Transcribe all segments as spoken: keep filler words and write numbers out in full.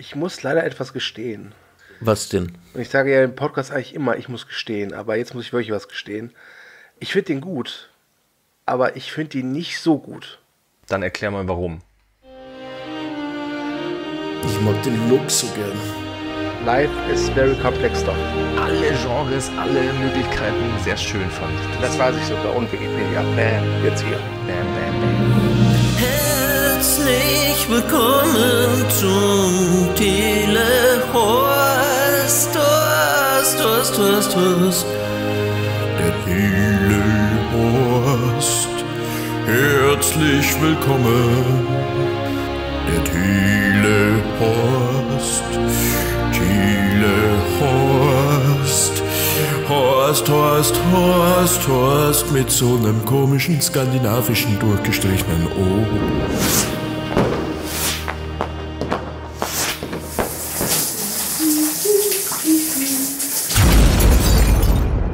Ich muss leider etwas gestehen. Was denn? Und ich sage ja im Podcast eigentlich immer, ich muss gestehen, aber jetzt muss ich wirklich was gestehen. Ich finde den gut, aber ich finde ihn nicht so gut. Dann erklär mal warum. Ich mag den Look so gern. Life is very complex stuff. Alle Genres, alle Möglichkeiten, sehr schön fand ich. Das weiß ich sogar und Wikipedia. Bam, jetzt hier. Bam, bam, bam. Herzlich willkommen zum Tele-Horst, Horst, Horst, Horst, Horst. Der Tele-Horst. Herzlich willkommen. Der Tele-Horst. Tele-Horst. Horst, Horst, Horst, Horst mit so einem komischen skandinavischen durchgestrichenen O.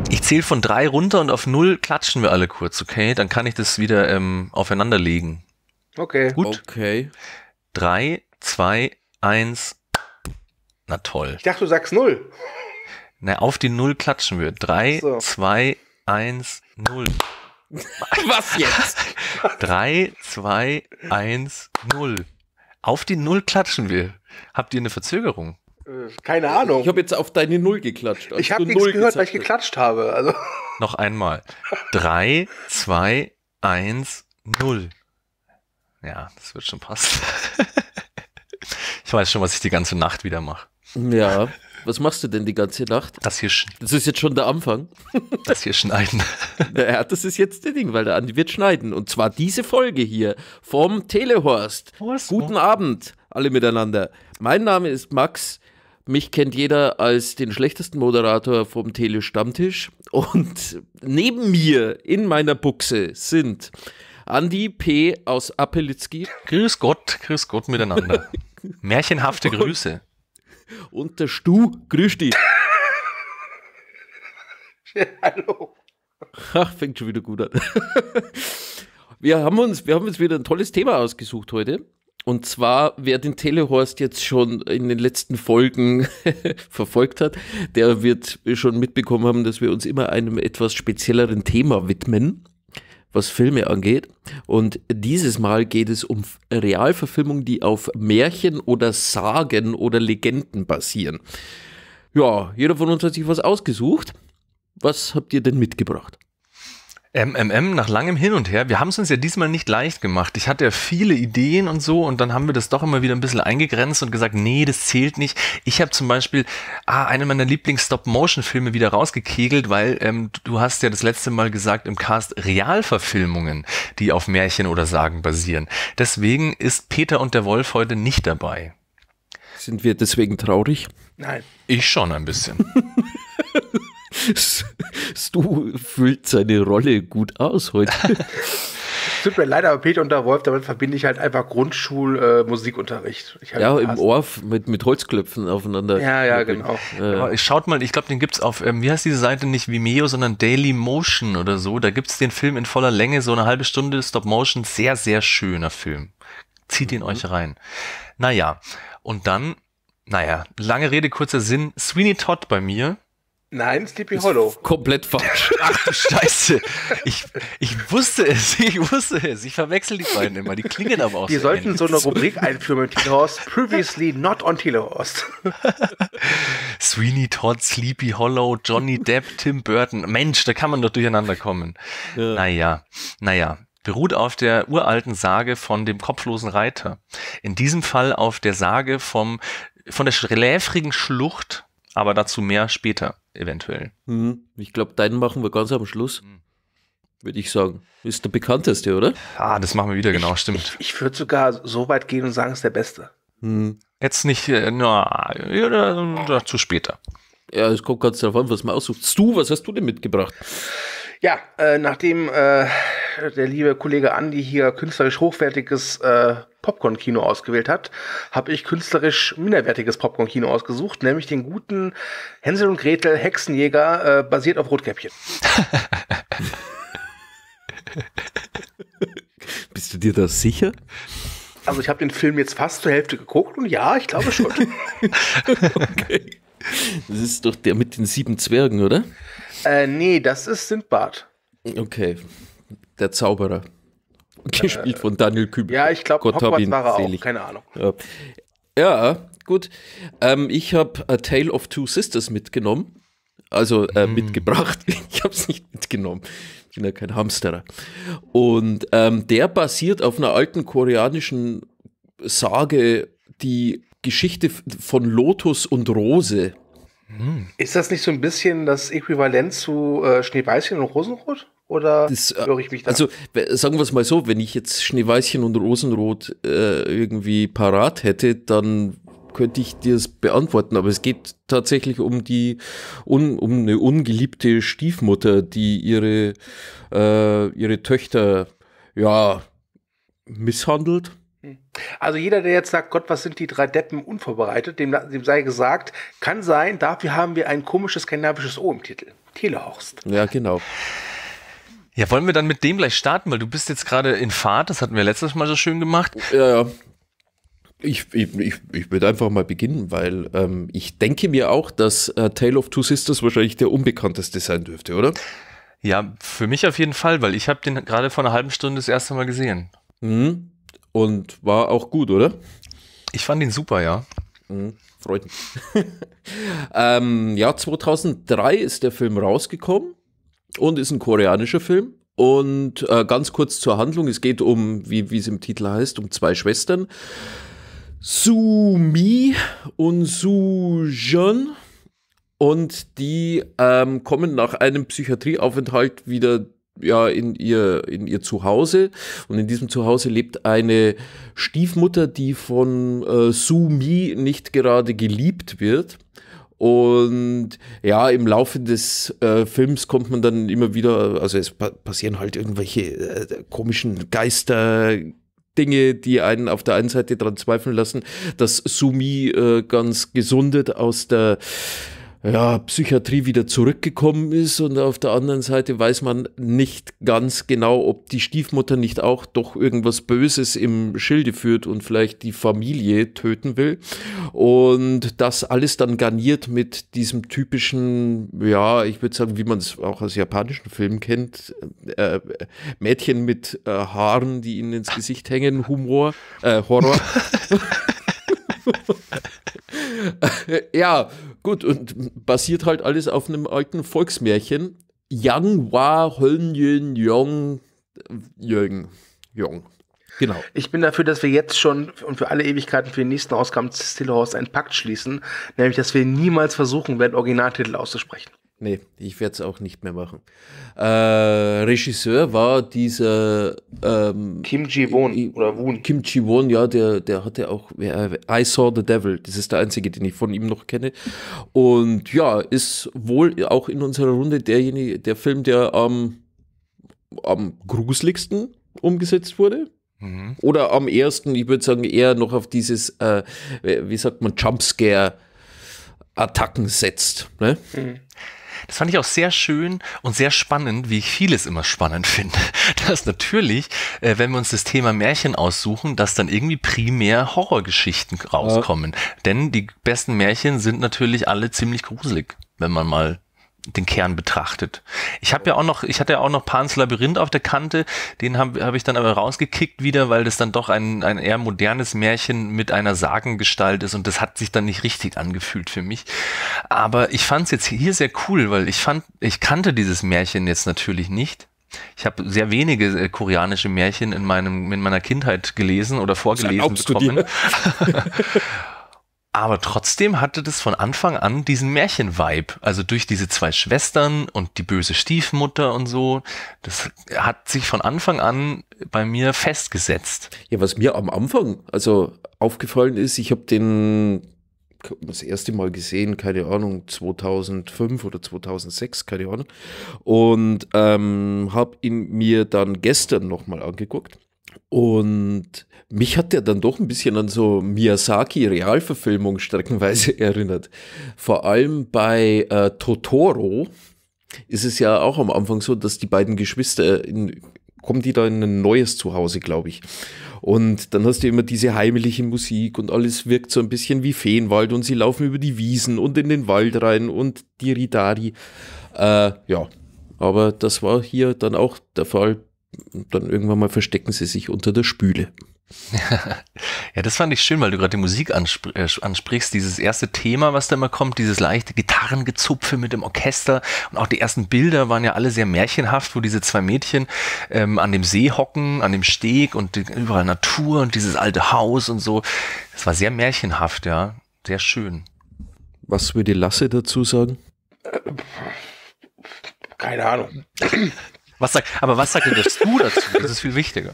Ich zähle von drei runter und auf null klatschen wir alle kurz, okay? Dann kann ich das wieder ähm, aufeinander legen. Okay. Gut. Okay. Drei, zwei, eins. Na toll. Ich dachte, du sagst null. Na, auf die Null klatschen wir. Drei, so. zwei, eins, null. Was jetzt? Drei, zwei, eins, null. Auf die Null klatschen wir. Habt ihr eine Verzögerung? Keine Ahnung. Ich habe jetzt auf deine Null geklatscht. Ich habe nichts gehört, weil ich geklatscht habe. Also. Noch einmal. Drei, zwei, eins, null. Ja, das wird schon passen. Ich weiß schon, was ich die ganze Nacht wieder mache. Ja. Was machst du denn die ganze Nacht? Das hier schneiden. Das ist jetzt schon der Anfang. Das hier schneiden. Ja, das ist jetzt der Ding, weil der Andi wird schneiden. Und zwar diese Folge hier vom Telehorst. Horst. Guten Abend, alle miteinander. Mein Name ist Max. Mich kennt jeder als den schlechtesten Moderator vom Tele-Stammtisch. Und neben mir in meiner Buchse sind Andi P. aus Papelitzky. Grüß Gott, grüß Gott miteinander. Märchenhafte Grüße. Und der Stu, grüß dich. Hallo. Ach, fängt schon wieder gut an. Wir haben uns, wir haben uns wieder ein tolles Thema ausgesucht heute. Und zwar, wer den Telehorst jetzt schon in den letzten Folgen verfolgt hat, der wird schon mitbekommen haben, dass wir uns immer einem etwas spezielleren Thema widmen, was Filme angeht. Und dieses Mal geht es um Realverfilmungen, die auf Märchen oder Sagen oder Legenden basieren. Ja, jeder von uns hat sich was ausgesucht. Was habt ihr denn mitgebracht? M M M, nach langem Hin und Her. Wir haben es uns ja diesmal nicht leicht gemacht. Ich hatte ja viele Ideen und so und dann haben wir das doch immer wieder ein bisschen eingegrenzt und gesagt, nee, das zählt nicht. Ich habe zum Beispiel ah, einen meiner Lieblings-Stop-Motion-Filme wieder rausgekegelt, weil ähm, du hast ja das letzte Mal gesagt im Cast Realverfilmungen, die auf Märchen oder Sagen basieren. Deswegen ist Peter und der Wolf heute nicht dabei. Sind wir deswegen traurig? Nein. Ich schon ein bisschen. Stu füllt seine Rolle gut aus heute. Tut mir leid, aber Peter und der Wolf, damit verbinde ich halt einfach Grundschul-Musikunterricht. Äh, ja, im Orf mit, mit Holzklöpfen aufeinander. Ja, ja, genau. Äh. Ja, schaut mal, ich glaube, den gibt es auf, ähm, wie heißt diese Seite, nicht Vimeo, sondern Daily Motion oder so. Da gibt es den Film in voller Länge, so eine halbe Stunde Stop-Motion. Sehr, sehr schöner Film. Zieht ihn mhm. euch rein. Naja, und dann, naja, lange Rede, kurzer Sinn. Sweeney Todd bei mir. Nein, Sleepy Hollow. Komplett falsch. Ach du Scheiße. Ich, ich wusste es, ich wusste es. Ich verwechsel die beiden immer. Die klingen aber auch so. Wir sollten ähnlich. So eine Rubrik einführen mit Telehorst. Previously not on Telehorst. Sweeney Todd, Sleepy Hollow, Johnny Depp, Tim Burton. Mensch, da kann man doch durcheinander kommen. Ja. Naja, naja. Beruht auf der uralten Sage von dem kopflosen Reiter. In diesem Fall auf der Sage vom, von der schläfrigen Schlucht, aber dazu mehr später. Eventuell. Hm, ich glaube, deinen machen wir ganz am Schluss, würde ich sagen. Ist der bekannteste, oder? Ah, das machen wir wieder, genau, ich, stimmt. Ich, ich würde sogar so weit gehen und sagen, es ist der Beste. Hm. Jetzt nicht, äh, na, ja, dazu später. Ja, es kommt ganz darauf an, was man aussucht. Stu, was hast du denn mitgebracht? Ja, äh, nachdem äh, der liebe Kollege Andi hier künstlerisch hochwertiges äh, Popcorn-Kino ausgewählt hat, habe ich künstlerisch minderwertiges Popcorn-Kino ausgesucht, nämlich den guten Hänsel und Gretel Hexenjäger, äh, basiert auf Rotkäppchen. Bist du dir da sicher? Also ich habe den Film jetzt fast zur Hälfte geguckt und ja, ich glaube schon. Okay. Das ist doch der mit den sieben Zwergen, oder? Äh, nee, das ist Sindbad. Okay, der Zauberer. Gespielt äh, von Daniel Kübel. Ja, ich glaube, Hogwarts war er auch, keine Ahnung. Ja, ja gut. Ähm, ich habe A Tale of Two Sisters mitgenommen. Also äh, hm. mitgebracht. Ich habe es nicht mitgenommen. Ich bin ja kein Hamsterer. Und ähm, der basiert auf einer alten koreanischen Sage, die Geschichte von Lotus und Rose. Hm. Ist das nicht so ein bisschen das Äquivalent zu äh, Schneeweißchen und Rosenrot? Oder das, höre ich mich da? Also sagen wir es mal so, wenn ich jetzt Schneeweißchen und Rosenrot äh, irgendwie parat hätte, dann könnte ich dir es beantworten, aber es geht tatsächlich um die un, um eine ungeliebte Stiefmutter, die ihre äh, ihre Töchter ja misshandelt. Also jeder, der jetzt sagt, Gott, was sind die drei Deppen unvorbereitet, dem, dem sei gesagt, kann sein, dafür haben wir ein komisches skandinavisches O im Titel. Telehorst. Ja, genau. Ja, wollen wir dann mit dem gleich starten, weil du bist jetzt gerade in Fahrt, das hatten wir letztes Mal so schön gemacht. Ja, ja. Ich, ich, ich, ich würde einfach mal beginnen, weil ähm, ich denke mir auch, dass äh, Tale of Two Sisters wahrscheinlich der unbekannteste sein dürfte, oder? Ja, für mich auf jeden Fall, weil ich habe den gerade vor einer halben Stunde das erste Mal gesehen. Mhm. Und war auch gut, oder? Ich fand ihn super, ja. Mhm. Freut mich. ähm, ja, zweitausenddrei ist der Film rausgekommen. Und ist ein koreanischer Film. Und äh, ganz kurz zur Handlung. Es geht um, wie es im Titel heißt, um zwei Schwestern. Soo-mi und Soo-jeon. Und die ähm, kommen nach einem Psychiatrieaufenthalt wieder ja, in, ihr, in ihr Zuhause. Und in diesem Zuhause lebt eine Stiefmutter, die von äh, Soo-mi nicht gerade geliebt wird. Und ja, im Laufe des äh, Films kommt man dann immer wieder, also es pa passieren halt irgendwelche äh, komischen Geister-Dinge, die einen auf der einen Seite daran zweifeln lassen, dass Soo-mi äh, ganz gesundet aus der ja, Psychiatrie wieder zurückgekommen ist, und auf der anderen Seite weiß man nicht ganz genau, ob die Stiefmutter nicht auch doch irgendwas Böses im Schilde führt und vielleicht die Familie töten will, und das alles dann garniert mit diesem typischen, ja, ich würde sagen, wie man es auch aus japanischen Filmen kennt, äh, Mädchen mit äh, Haaren, die ihnen ins Gesicht hängen, Humor, äh, Horror. Ja, gut, und basiert halt alles auf einem alten Volksmärchen. Yang Wa Hönjön Yong Jön Yong. Genau. Ich bin dafür, dass wir jetzt schon und für alle Ewigkeiten für die nächsten Ausgaben des Telehorst einen Pakt schließen, nämlich, dass wir niemals versuchen werden, Originaltitel auszusprechen. Nee, ich werde es auch nicht mehr machen. Äh, Regisseur war dieser ähm, Kim Jee-woon oder Woon. Kim Jee-woon, ja, der, der hatte auch äh, I Saw the Devil. Das ist der einzige, den ich von ihm noch kenne. Und ja, ist wohl auch in unserer Runde derjenige, der Film, der am, am gruseligsten umgesetzt wurde. Mhm. Oder am ersten, ich würde sagen, eher noch auf dieses, äh, wie sagt man, Jumpscare-Attacken setzt. Ne? Mhm. Das fand ich auch sehr schön und sehr spannend, wie ich vieles immer spannend finde. Dass natürlich, äh, wenn wir uns das Thema Märchen aussuchen, dass dann irgendwie primär Horrorgeschichten rauskommen. Ja. Denn die besten Märchen sind natürlich alle ziemlich gruselig, wenn man mal den Kern betrachtet. Ich habe ja auch noch, ich hatte ja auch noch Pans Labyrinth auf der Kante, den habe hab ich dann aber rausgekickt wieder, weil das dann doch ein, ein eher modernes Märchen mit einer Sagengestalt ist, und das hat sich dann nicht richtig angefühlt für mich. Aber ich fand es jetzt hier sehr cool, weil ich fand, ich kannte dieses Märchen jetzt natürlich nicht. Ich habe sehr wenige äh, koreanische Märchen in meinem in meiner Kindheit gelesen oder vorgelesen bekommen. Aber trotzdem hatte das von Anfang an diesen Märchen-Vibe. Also durch diese zwei Schwestern und die böse Stiefmutter und so. Das hat sich von Anfang an bei mir festgesetzt. Ja, was mir am Anfang also aufgefallen ist, ich habe den das erste Mal gesehen, keine Ahnung, zweitausendfünf oder zweitausendsechs, keine Ahnung. Und ähm, habe ihn mir dann gestern nochmal angeguckt. Und mich hat der dann doch ein bisschen an so Miyazaki-Realverfilmung streckenweise erinnert. Vor allem bei äh, Totoro ist es ja auch am Anfang so, dass die beiden Geschwister in kommen die da in ein neues Zuhause, glaube ich. Und dann hast du immer diese heimliche Musik und alles wirkt so ein bisschen wie Feenwald und sie laufen über die Wiesen und in den Wald rein und die Ridari. Äh, ja, aber das war hier dann auch der Fall. Dann irgendwann mal verstecken sie sich unter der Spüle. Ja, das fand ich schön, weil du gerade die Musik anspr äh, ansprichst, dieses erste Thema, was da immer kommt, dieses leichte Gitarrengezupfe mit dem Orchester, und auch die ersten Bilder waren ja alle sehr märchenhaft, wo diese zwei Mädchen ähm, an dem See hocken, an dem Steg, und die, überall Natur und dieses alte Haus und so. Das war sehr märchenhaft, ja, sehr schön. Was würde Lasse dazu sagen? Keine Ahnung. Was sagt, aber was sagt denn das du dazu? Das ist viel wichtiger.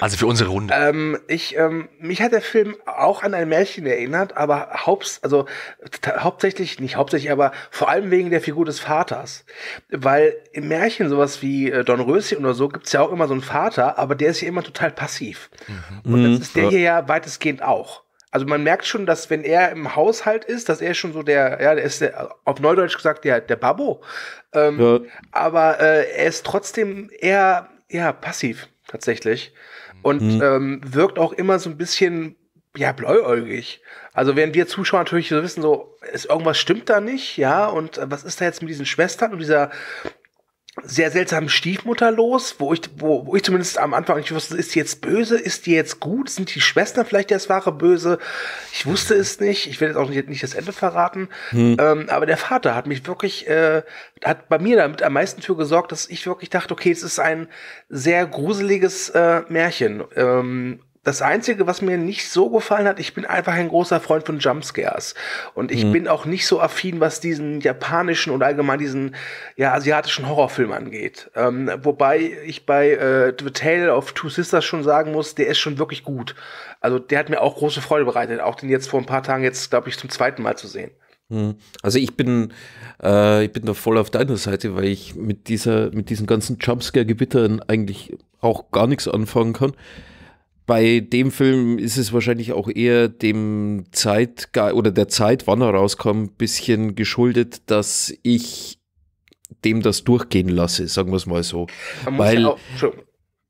Also für unsere Runde. Ähm, ich, ähm, mich hat der Film auch an ein Märchen erinnert, aber haupts, also, hauptsächlich, nicht hauptsächlich, aber vor allem wegen der Figur des Vaters. Weil im Märchen sowas wie äh, Dornröschen oder so gibt es ja auch immer so einen Vater, aber der ist ja immer total passiv. Mhm. Und das ist der hier ja weitestgehend auch. Also man merkt schon, dass wenn er im Haushalt ist, dass er schon so der, ja, der ist der, auf Neudeutsch gesagt, der, der Babbo. Ähm, ja. Aber äh, er ist trotzdem eher, ja, passiv tatsächlich und mhm. ähm, wirkt auch immer so ein bisschen, ja, bläuäugig. Also während wir Zuschauer natürlich so wissen, so ist irgendwas stimmt da nicht, ja, und äh, was ist da jetzt mit diesen Schwestern und dieser sehr seltsamen Stiefmutter los, wo ich, wo, wo ich zumindest am Anfang nicht wusste, ist die jetzt böse, ist die jetzt gut, sind die Schwestern vielleicht das wahre Böse? Ich wusste es nicht, ich will jetzt auch nicht, nicht das Ende verraten, hm. ähm, aber der Vater hat mich wirklich, äh, hat bei mir damit am meisten für gesorgt, dass ich wirklich dachte, okay, es ist ein sehr gruseliges äh, Märchen. Ähm, Das Einzige, was mir nicht so gefallen hat, ich bin einfach ein großer Freund von Jumpscares. Und ich mhm. bin auch nicht so affin, was diesen japanischen und allgemein diesen ja, asiatischen Horrorfilm angeht. Ähm, wobei ich bei äh, The Tale of Two Sisters schon sagen muss, der ist schon wirklich gut. Also der hat mir auch große Freude bereitet, auch den jetzt vor ein paar Tagen jetzt, glaube ich, zum zweiten Mal zu sehen. Also ich bin, äh, ich bin da voll auf deiner Seite, weil ich mit dieser, mit diesen ganzen Jumpscare-Gewittern eigentlich auch gar nichts anfangen kann. Bei dem Film ist es wahrscheinlich auch eher dem Zeit oder der Zeit, wann er rauskam, ein bisschen geschuldet, dass ich dem das durchgehen lasse, sagen wir es mal so. Weil, ja auch,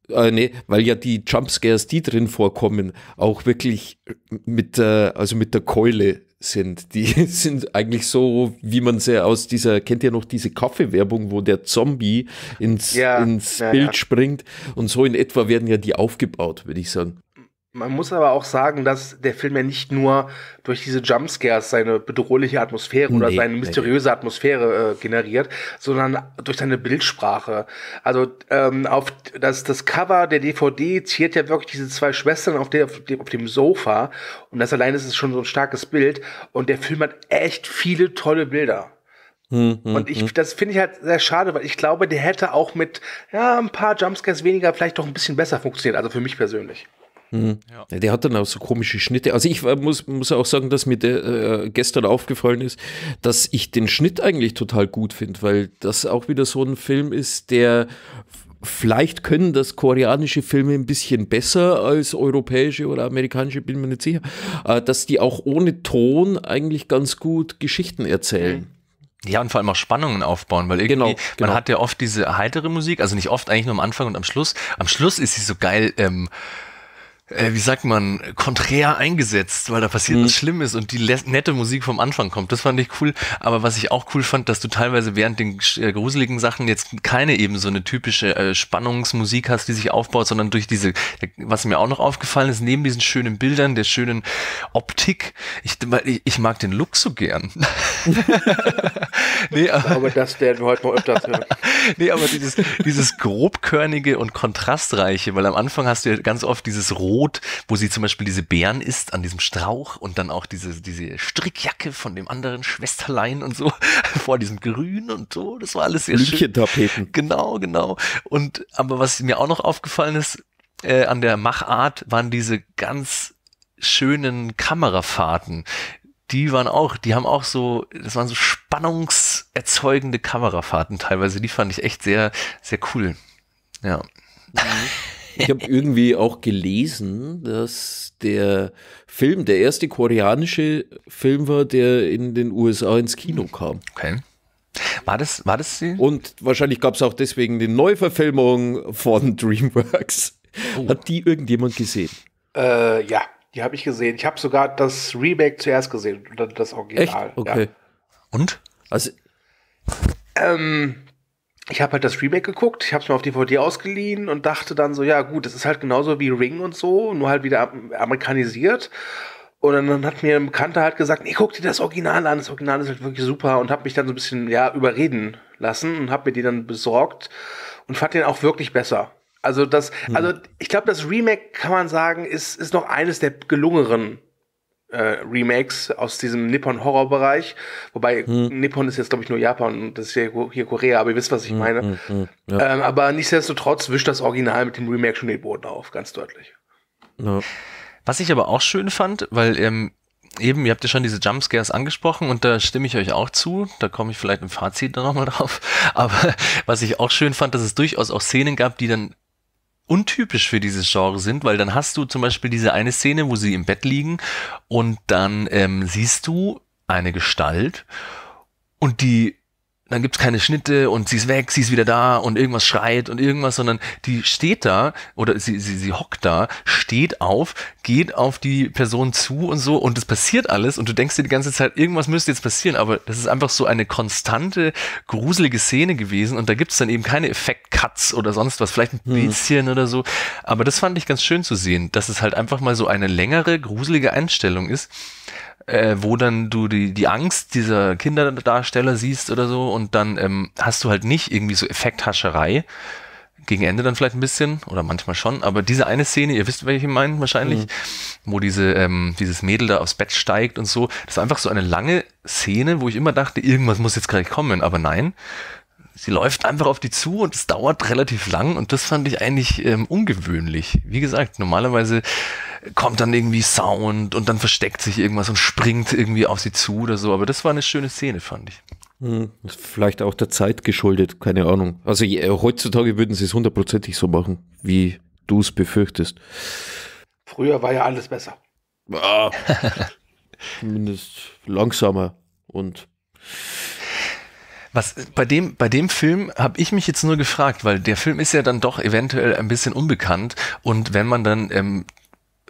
äh, nee, weil ja die Jumpscares, die drin vorkommen, auch wirklich mit der, also mit der Keule sind. Die sind eigentlich so, wie man sie aus dieser, kennt ihr noch diese Kaffeewerbung, wo der Zombie ins, ja, ins ja, Bild ja. springt, und so in etwa werden ja die aufgebaut, würde ich sagen. Man muss aber auch sagen, dass der Film ja nicht nur durch diese Jumpscares seine bedrohliche Atmosphäre nee, oder seine mysteriöse nee. Atmosphäre äh, generiert, sondern durch seine Bildsprache. Also ähm, auf das, das Cover der D V D ziert ja wirklich diese zwei Schwestern auf, der, auf, dem, auf dem Sofa, und das alleine ist schon so ein starkes Bild, und der Film hat echt viele tolle Bilder. Und ich, das finde ich halt sehr schade, weil ich glaube, der hätte auch mit ja, ein paar Jumpscares weniger vielleicht doch ein bisschen besser funktioniert, also für mich persönlich. Mhm. Ja. Der hat dann auch so komische Schnitte. Also ich muss, muss auch sagen, dass mir der, äh, gestern aufgefallen ist, dass ich den Schnitt eigentlich total gut finde, weil das auch wieder so ein Film ist, der vielleicht können das koreanische Filme ein bisschen besser als europäische oder amerikanische, bin mir nicht sicher, äh, dass die auch ohne Ton eigentlich ganz gut Geschichten erzählen. Mhm. Ja, und vor allem auch Spannungen aufbauen, weil irgendwie, genau, genau. man hat ja oft diese heitere Musik, also nicht oft, eigentlich nur am Anfang und am Schluss. Am Schluss ist sie so geil, ähm, wie sagt man, konträr eingesetzt, weil da passiert mhm. was Schlimmes und die nette Musik vom Anfang kommt. Das fand ich cool. Aber was ich auch cool fand, dass du teilweise während den gruseligen Sachen jetzt keine eben so eine typische äh, Spannungsmusik hast, die sich aufbaut, sondern durch diese, was mir auch noch aufgefallen ist, neben diesen schönen Bildern, der schönen Optik, ich, ich mag den Look so gern. nee, aber, ich glaube, das werden wir heute noch öfters hören. Nee, aber dieses, dieses grobkörnige und kontrastreiche, weil am Anfang hast du ja ganz oft dieses Rot, wo sie zum Beispiel diese Beeren isst an diesem Strauch, und dann auch diese, diese Strickjacke von dem anderen Schwesterlein und so, vor diesem Grün und so, das war alles sehr schön. Tapeten. Genau, genau. Und aber was mir auch noch aufgefallen ist, äh, an der Machart waren diese ganz schönen Kamerafahrten. Die waren auch, die haben auch so, das waren so spannungserzeugende Kamerafahrten teilweise, die fand ich echt sehr, sehr cool. Ja. Mhm. Ich habe irgendwie auch gelesen, dass der Film der erste koreanische Film war, der in den U S A ins Kino kam. Okay. War das, war das sie? Und wahrscheinlich gab es auch deswegen die Neuverfilmung von DreamWorks. Oh. Hat die irgendjemand gesehen? Äh, ja, die habe ich gesehen. Ich habe sogar das Remake zuerst gesehen, das Original. Echt? Okay. Ja. Und? Also, ähm, ich habe halt das Remake geguckt, ich habe es mir auf D V D ausgeliehen und dachte dann so, ja gut, das ist halt genauso wie Ring und so, nur halt wieder amerikanisiert. Und dann hat mir ein Bekannter halt gesagt, nee, guck dir das Original an, das Original ist halt wirklich super, und habe mich dann so ein bisschen, ja, überreden lassen und habe mir die dann besorgt und fand den auch wirklich besser. Also das, hm. also ich glaube, das Remake, kann man sagen, ist, ist noch eines der gelungeren äh, Remakes aus diesem Nippon-Horror-Bereich. Wobei hm. Nippon ist jetzt, glaube ich, nur Japan und das ist hier, hier Korea, aber ihr wisst, was ich hm, meine. Hm, hm, ja. ähm, aber nichtsdestotrotz wischt das Original mit dem Remake schon den Boden auf, ganz deutlich. Ja. Was ich aber auch schön fand, weil ähm, eben, ihr habt ja schon diese Jumpscares angesprochen und da stimme ich euch auch zu, da komme ich vielleicht im Fazit dann nochmal drauf, aber was ich auch schön fand, dass es durchaus auch Szenen gab, die dann untypisch für dieses Genre sind, weil dann hast du zum Beispiel diese eine Szene, wo sie im Bett liegen und dann ähm, siehst du eine Gestalt und die, dann gibt's keine Schnitte und sie ist weg, sie ist wieder da und irgendwas schreit und irgendwas, sondern die steht da oder sie, sie, sie hockt da, steht auf, geht auf die Person zu und so und es passiert alles und du denkst dir die ganze Zeit, irgendwas müsste jetzt passieren, aber das ist einfach so eine konstante, gruselige Szene gewesen und da gibt's dann eben keine Effekt-Cuts oder sonst was, vielleicht ein bisschen hm. oder so, aber das fand ich ganz schön zu sehen, dass es halt einfach mal so eine längere, gruselige Einstellung ist, Äh, wo dann du die, die Angst dieser Kinderdarsteller siehst oder so und dann ähm, hast du halt nicht irgendwie so Effekthascherei, gegen Ende dann vielleicht ein bisschen oder manchmal schon, aber diese eine Szene, ihr wisst, welche ich meine wahrscheinlich, mhm. wo diese, ähm, dieses Mädel da aufs Bett steigt und so, das ist einfach so eine lange Szene, wo ich immer dachte, irgendwas muss jetzt gleich kommen, aber nein, sie läuft einfach auf die zu und es dauert relativ lang und das fand ich eigentlich ähm, ungewöhnlich. Wie gesagt, normalerweise kommt dann irgendwie Sound und dann versteckt sich irgendwas und springt irgendwie auf sie zu oder so, aber das war eine schöne Szene, fand ich. Hm, vielleicht auch der Zeit geschuldet, keine Ahnung. Also je, heutzutage würden sie es hundertprozentig so machen, wie du es befürchtest. Früher war ja alles besser. Ah, zumindest langsamer und... Was, bei dem, bei dem Film habe ich mich jetzt nur gefragt, weil der Film ist ja dann doch eventuell ein bisschen unbekannt und wenn man dann, ähm,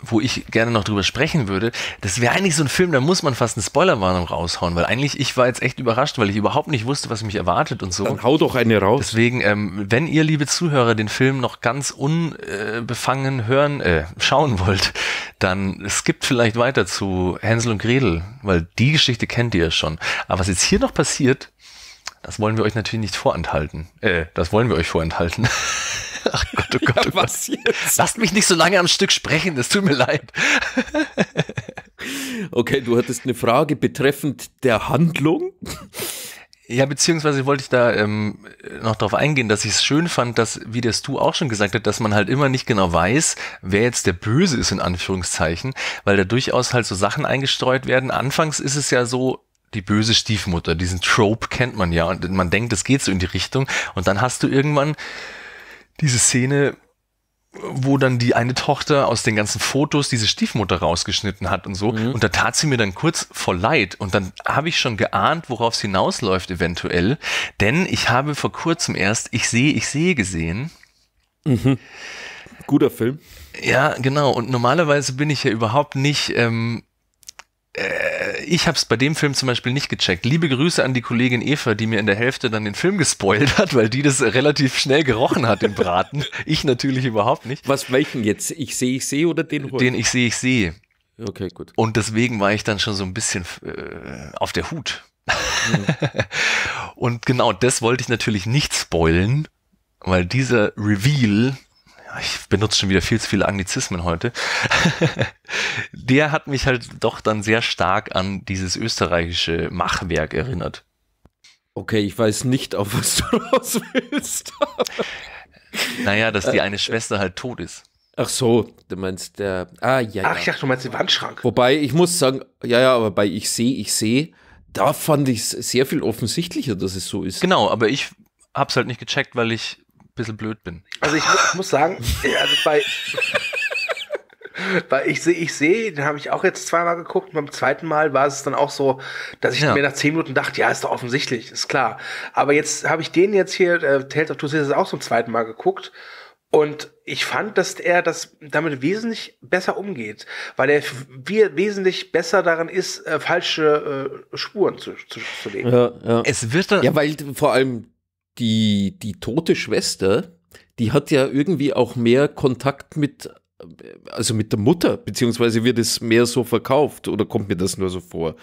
wo ich gerne noch drüber sprechen würde, das wäre eigentlich so ein Film, da muss man fast eine Spoilerwarnung raushauen, weil eigentlich, ich war jetzt echt überrascht, weil ich überhaupt nicht wusste, was mich erwartet und so. Dann hau doch eine raus. Deswegen, ähm, wenn ihr, liebe Zuhörer, den Film noch ganz unbefangen äh, hören, äh, schauen wollt, dann skippt vielleicht weiter zu Hänsel und Gretel, weil die Geschichte kennt ihr ja schon. Aber was jetzt hier noch passiert, das wollen wir euch natürlich nicht vorenthalten. Äh, das wollen wir euch vorenthalten. Ach Gott, oh Gott, oh Gott. Was jetzt? Lasst mich nicht so lange am Stück sprechen, das tut mir leid. Okay, du hattest eine Frage betreffend der Handlung. Ja, beziehungsweise wollte ich da ähm, noch darauf eingehen, dass ich es schön fand, dass, wie das du auch schon gesagt hast, dass man halt immer nicht genau weiß, wer jetzt der Böse ist, in Anführungszeichen, weil da durchaus halt so Sachen eingestreut werden. Anfangs ist es ja so, die böse Stiefmutter, diesen Trope kennt man ja und man denkt, das geht so in die Richtung und dann hast du irgendwann diese Szene, wo dann die eine Tochter aus den ganzen Fotos diese Stiefmutter rausgeschnitten hat und so mhm. und da tat sie mir dann kurz vor Leid und dann habe ich schon geahnt, worauf es hinausläuft eventuell, denn ich habe vor kurzem erst Ich sehe, ich sehe gesehen. Mhm. Guter Film. Ja, genau, und normalerweise bin ich ja überhaupt nicht... Ähm, ich habe es bei dem Film zum Beispiel nicht gecheckt. Liebe Grüße an die Kollegin Eva, die mir in der Hälfte dann den Film gespoilt hat, weil die das relativ schnell gerochen hat, den Braten. Ich natürlich überhaupt nicht. Was, welchen jetzt? Ich sehe, ich sehe oder den? Heute? Den ich sehe, ich sehe. Okay, gut. Und deswegen war ich dann schon so ein bisschen äh, auf der Hut. Mhm. Und genau das wollte ich natürlich nicht spoilen, weil dieser Reveal... Ich benutze schon wieder viel zu viele Anglizismen heute. Der hat mich halt doch dann sehr stark an dieses österreichische Machwerk erinnert. Okay, ich weiß nicht, auf was du raus willst. Naja, dass die eine Schwester halt tot ist. Ach so, du meinst der... Ah, ja, ja. Ach ja, du meinst den Wandschrank. Wobei, ich muss sagen, ja, ja, aber bei Ich sehe, ich sehe, da fand ich es sehr viel offensichtlicher, dass es so ist. Genau, aber ich hab's halt nicht gecheckt, weil ich... bisschen blöd bin. Also ich, ich muss sagen, also bei Weil ich sehe, ich sehe, den habe ich auch jetzt zweimal geguckt. Beim zweiten Mal war es dann auch so, dass ich ja. mir nach zehn Minuten dachte, ja, ist doch offensichtlich, ist klar. Aber jetzt habe ich den jetzt hier, äh, Tales of Two Sisters, auch zum zweiten Mal geguckt. Und ich fand, dass er das damit wesentlich besser umgeht, weil er wesentlich besser daran ist, äh, falsche äh, Spuren zu, zu, zu legen. Ja, ja. Es wird ja, weil vor allem die, die tote Schwester, die hat ja irgendwie auch mehr Kontakt mit, also mit der Mutter, beziehungsweise wird es mehr so verkauft, oder kommt mir das nur so vor?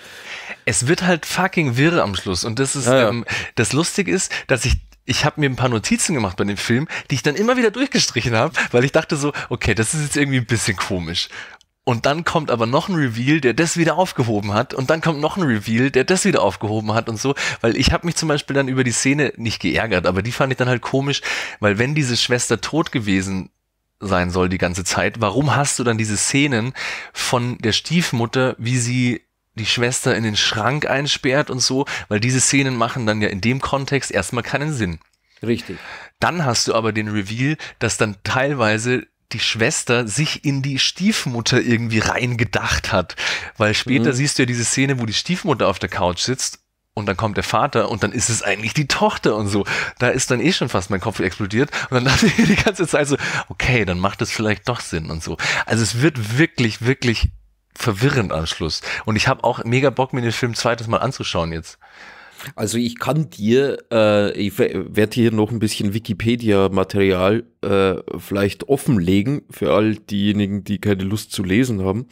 Es wird halt fucking wirr am Schluss. Und das ist, ja, ja. Ähm, das Lustige ist, dass ich Ich habe mir ein paar Notizen gemacht bei dem Film, die ich dann immer wieder durchgestrichen habe, weil ich dachte so, okay, das ist jetzt irgendwie ein bisschen komisch. Und dann kommt aber noch ein Reveal, der das wieder aufgehoben hat. Und dann kommt noch ein Reveal, der das wieder aufgehoben hat und so. Weil ich habe mich zum Beispiel dann über die Szene nicht geärgert, aber die fand ich dann halt komisch, weil wenn diese Schwester tot gewesen sein soll die ganze Zeit, warum hast du dann diese Szenen von der Stiefmutter, wie sie die Schwester in den Schrank einsperrt und so, weil diese Szenen machen dann ja in dem Kontext erstmal keinen Sinn. Richtig. Dann hast du aber den Reveal, dass dann teilweise die Schwester sich in die Stiefmutter irgendwie reingedacht hat, weil später mhm. siehst du ja diese Szene, wo die Stiefmutter auf der Couch sitzt und dann kommt der Vater und dann ist es eigentlich die Tochter und so. Da ist dann eh schon fast mein Kopf explodiert und dann dachte ich die ganze Zeit so, okay, dann macht das vielleicht doch Sinn und so. Also es wird wirklich, wirklich verwirrend am Schluss. Und ich habe auch mega Bock, mir den Film zweites Mal anzuschauen jetzt. Also ich kann dir, äh, ich werde hier noch ein bisschen Wikipedia-Material äh, vielleicht offenlegen, für all diejenigen, die keine Lust zu lesen haben.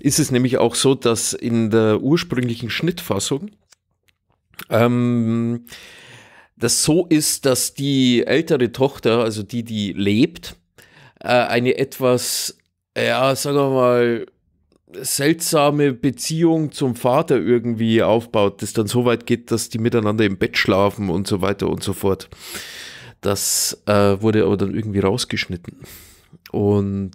Ist es nämlich auch so, dass in der ursprünglichen Schnittfassung ähm, das so ist, dass die ältere Tochter, also die, die lebt, äh, eine etwas, ja, sagen wir mal, seltsame Beziehung zum Vater irgendwie aufbaut, das dann so weit geht, dass die miteinander im Bett schlafen und so weiter und so fort. Das äh, wurde aber dann irgendwie rausgeschnitten. Und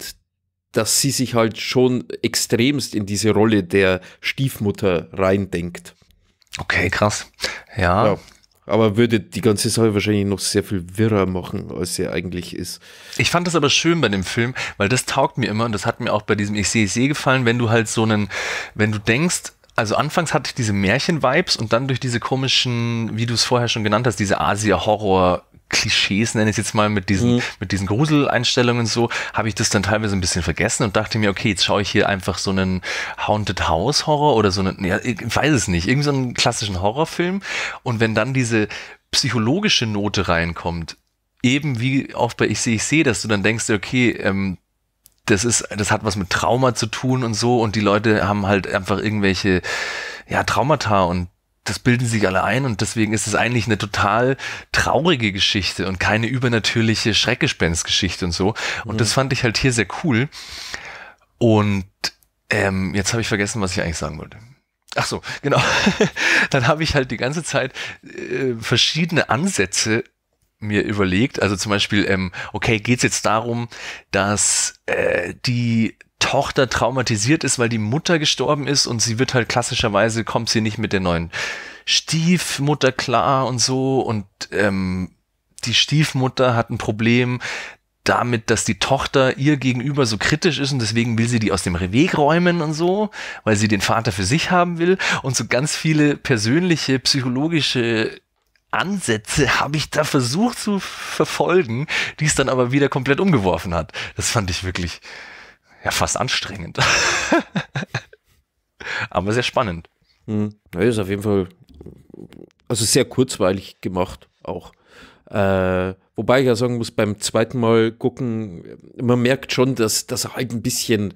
dass sie sich halt schon extremst in diese Rolle der Stiefmutter reindenkt. Okay, krass. Ja. ja. Aber würde die ganze Sache wahrscheinlich noch sehr viel wirrer machen, als sie eigentlich ist. Ich fand das aber schön bei dem Film, weil das taugt mir immer und das hat mir auch bei diesem Ich sehe, ich sehe gefallen, wenn du halt so einen, wenn du denkst, also anfangs hatte ich diese Märchen-Vibes und dann durch diese komischen, wie du es vorher schon genannt hast, diese Asia-Horror-Klischees, nenne ich es jetzt mal, mit diesen, mhm. mit diesen Gruseleinstellungen und so, habe ich das dann teilweise ein bisschen vergessen und dachte mir, okay, jetzt schaue ich hier einfach so einen Haunted-House-Horror oder so einen, ja, ich weiß es nicht, irgendwie so einen klassischen Horrorfilm. Und wenn dann diese psychologische Note reinkommt, eben wie auch bei Ich sehe, ich sehe, dass du dann denkst, okay, ähm, Das ist, das hat was mit Trauma zu tun und so und die Leute haben halt einfach irgendwelche, ja, Traumata und das bilden sich alle ein und deswegen ist es eigentlich eine total traurige Geschichte und keine übernatürliche Schreckgespenstgeschichte und so und mhm. das fand ich halt hier sehr cool und ähm, jetzt habe ich vergessen, was ich eigentlich sagen wollte. Ach so, genau. Dann habe ich halt die ganze Zeit äh, verschiedene Ansätze mir überlegt, also zum Beispiel, ähm, okay, geht es jetzt darum, dass äh, die Tochter traumatisiert ist, weil die Mutter gestorben ist und sie wird halt klassischerweise, kommt sie nicht mit der neuen Stiefmutter klar und so und ähm, die Stiefmutter hat ein Problem damit, dass die Tochter ihr gegenüber so kritisch ist und deswegen will sie die aus dem Weg räumen und so, weil sie den Vater für sich haben will und so ganz viele persönliche, psychologische Ansätze habe ich da versucht zu verfolgen, die es dann aber wieder komplett umgeworfen hat. Das fand ich wirklich ja fast anstrengend. Aber sehr spannend. Hm. Ja, ist auf jeden Fall also sehr kurzweilig gemacht auch. Äh, wobei ich ja sagen muss, beim zweiten Mal gucken, man merkt schon, dass das halt ein bisschen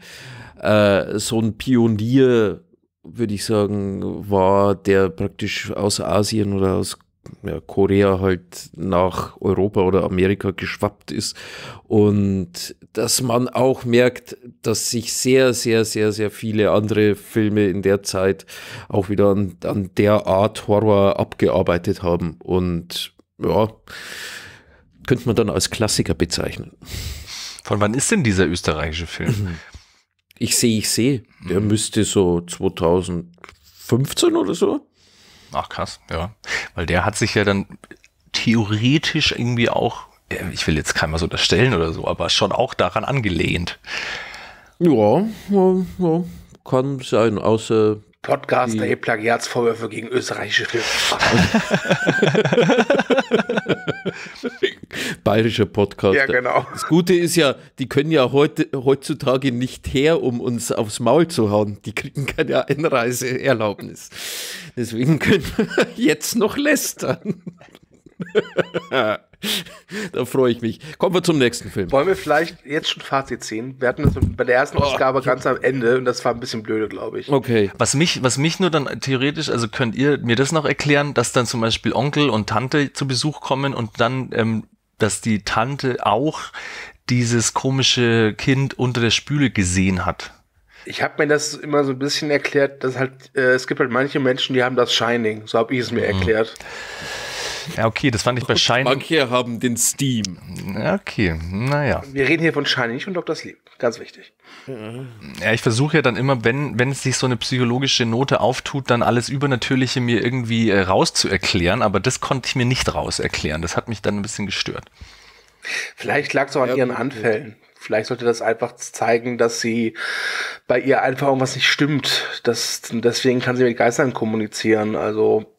äh, so ein Pionier, würde ich sagen, war, der praktisch aus Asien oder aus Ja, Korea halt nach Europa oder Amerika geschwappt ist und dass man auch merkt, dass sich sehr, sehr, sehr, sehr viele andere Filme in der Zeit auch wieder an, an der Art Horror abgearbeitet haben und ja, könnte man dann als Klassiker bezeichnen. Von wann ist denn dieser österreichische Film? Ich sehe, ich sehe. Der müsste so zweitausendfünfzehn oder so. Ach krass, ja, weil der hat sich ja dann theoretisch irgendwie auch, ich will jetzt keinem was unterstellen oder so, aber schon auch daran angelehnt. Ja, ja, ja, kann sein, außer Podcast, die erhebt Plagiatsvorwürfe gegen österreichische Filme. Bayerischer Podcast. Ja, genau. Das Gute ist ja, die können ja heute, heutzutage nicht her, um uns aufs Maul zu hauen. Die kriegen keine Einreiseerlaubnis. Deswegen können wir jetzt noch lästern. Da freue ich mich. Kommen wir zum nächsten Film. Wollen wir vielleicht jetzt schon Fazit ziehen? Wir hatten das bei der ersten Ausgabe oh. ganz am Ende und das war ein bisschen blöde, glaube ich. Okay. Was mich, was mich nur dann theoretisch, also könnt ihr mir das noch erklären, dass dann zum Beispiel Onkel und Tante zu Besuch kommen und dann, ähm, dass die Tante auch dieses komische Kind unter der Spüle gesehen hat? Ich habe mir das immer so ein bisschen erklärt, dass halt, äh, es gibt halt manche Menschen, die haben das Shining. So habe ich es mir mhm. erklärt. Ja, okay, das fand ich bei Shining. Manche haben den Steam. Okay, naja. Wir reden hier von Shining, nicht von Doktor Sleep. Ganz wichtig. Ja, ich versuche ja dann immer, wenn, wenn es sich so eine psychologische Note auftut, dann alles Übernatürliche mir irgendwie äh, raus zu erklären. Aber das konnte ich mir nicht raus erklären. Das hat mich dann ein bisschen gestört. Vielleicht lag es auch an ja, ihren gut. Anfällen. Vielleicht sollte das einfach zeigen, dass sie bei ihr einfach irgendwas nicht stimmt. Das, deswegen kann sie mit Geistern kommunizieren. Also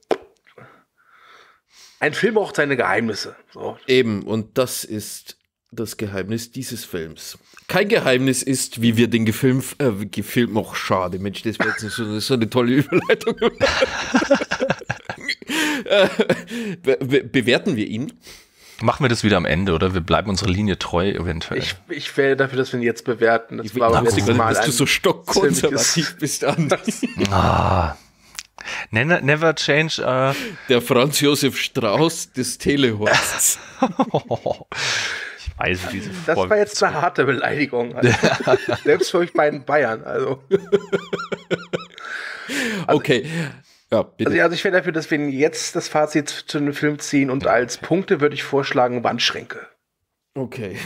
ein Film braucht seine Geheimnisse. So. Eben, und das ist das Geheimnis dieses Films. Kein Geheimnis ist, wie wir den Gefilm, äh, gefilmt, oh schade, Mensch, das wäre jetzt so, das ist so eine tolle Überleitung. Be be bewerten wir ihn? Machen wir das wieder am Ende, oder? Wir bleiben unserer Linie treu, eventuell. Ich, ich wäre dafür, dass wir ihn jetzt bewerten. Das ich war aber letztes Mal, dass du so stockkonservativ bist, anders. Ah. Never, never change. Uh Der Franz Josef Strauß des Telehorsts. Ich weiß, diese Das war jetzt eine harte Beleidigung. Also. Selbst für euch beiden Bayern. Also. Also okay. Ja, bitte. Also, also ich wäre dafür, dass wir jetzt das Fazit zu einem Film ziehen und als Punkte würde ich vorschlagen Wandschränke. Okay.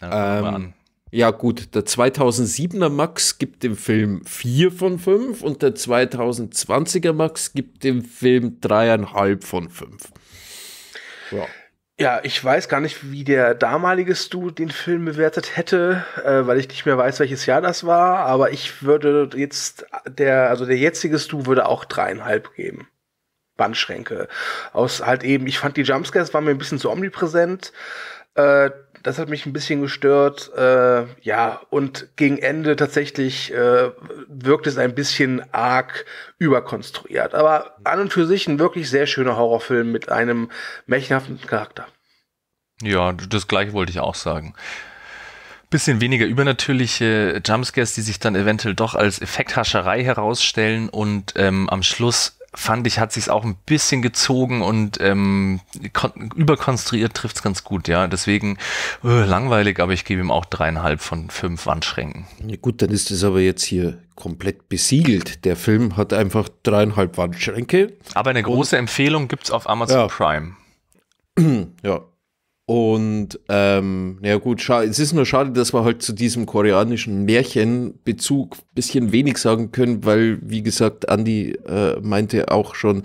Dann ähm. an. Ja gut, der zweitausendsiebener Max gibt dem Film vier von fünf und der zweitausendzwanziger Max gibt dem Film drei Komma fünf von fünf. Ja. Ja, ich weiß gar nicht, wie der damalige Stu den Film bewertet hätte, äh, weil ich nicht mehr weiß, welches Jahr das war, aber ich würde jetzt, der, also der jetzige Stu würde auch dreieinhalb geben. Bandschränke. Aus halt eben, ich fand die Jumpscares waren mir ein bisschen zu omnipräsent, äh, das hat mich ein bisschen gestört, äh, ja, und gegen Ende tatsächlich äh, wirkt es ein bisschen arg überkonstruiert. Aber an und für sich ein wirklich sehr schöner Horrorfilm mit einem märchenhaften Charakter. Ja, das Gleiche wollte ich auch sagen. Bisschen weniger übernatürliche Jumpscares, die sich dann eventuell doch als Effekthascherei herausstellen und ähm, am Schluss fand ich, hat sich's auch ein bisschen gezogen und ähm, überkonstruiert trifft's ganz gut, ja. Deswegen öh, langweilig, aber ich gebe ihm auch dreieinhalb von fünf Wandschränken. Ja gut, dann ist es aber jetzt hier komplett besiegelt. Der Film hat einfach dreieinhalb Wandschränke. Aber eine große und, Empfehlung gibt's auf Amazon ja. Prime. Ja. Und ähm, ja gut, es ist nur schade, dass wir halt zu diesem koreanischen Märchenbezug ein bisschen wenig sagen können, weil, wie gesagt, Andi äh, meinte auch schon,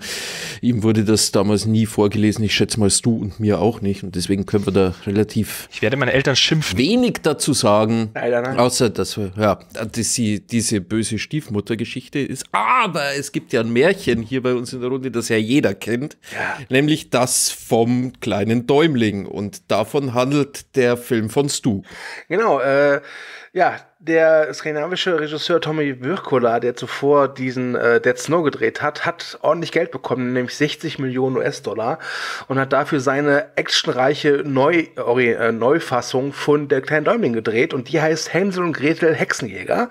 ihm wurde das damals nie vorgelesen, ich schätze mal du und mir auch nicht und deswegen können wir da relativ ich werde meine Eltern schimpfen. Wenig dazu sagen, leider nein. Außer dass wir, ja, dass sie, diese böse Stiefmuttergeschichte ist, aber es gibt ja ein Märchen hier bei uns in der Runde, das ja jeder kennt, ja. Nämlich das vom kleinen Däumling und davon handelt der Film von Stu. Genau, äh, ja, der skandinavische Regisseur Tommy Wirkola, der zuvor diesen äh, Dead Snow gedreht hat, hat ordentlich Geld bekommen, nämlich sechzig Millionen US-Dollar und hat dafür seine actionreiche Neu äh, Neufassung von Der kleine Däumling gedreht und die heißt Hänsel und Gretel: Hexenjäger.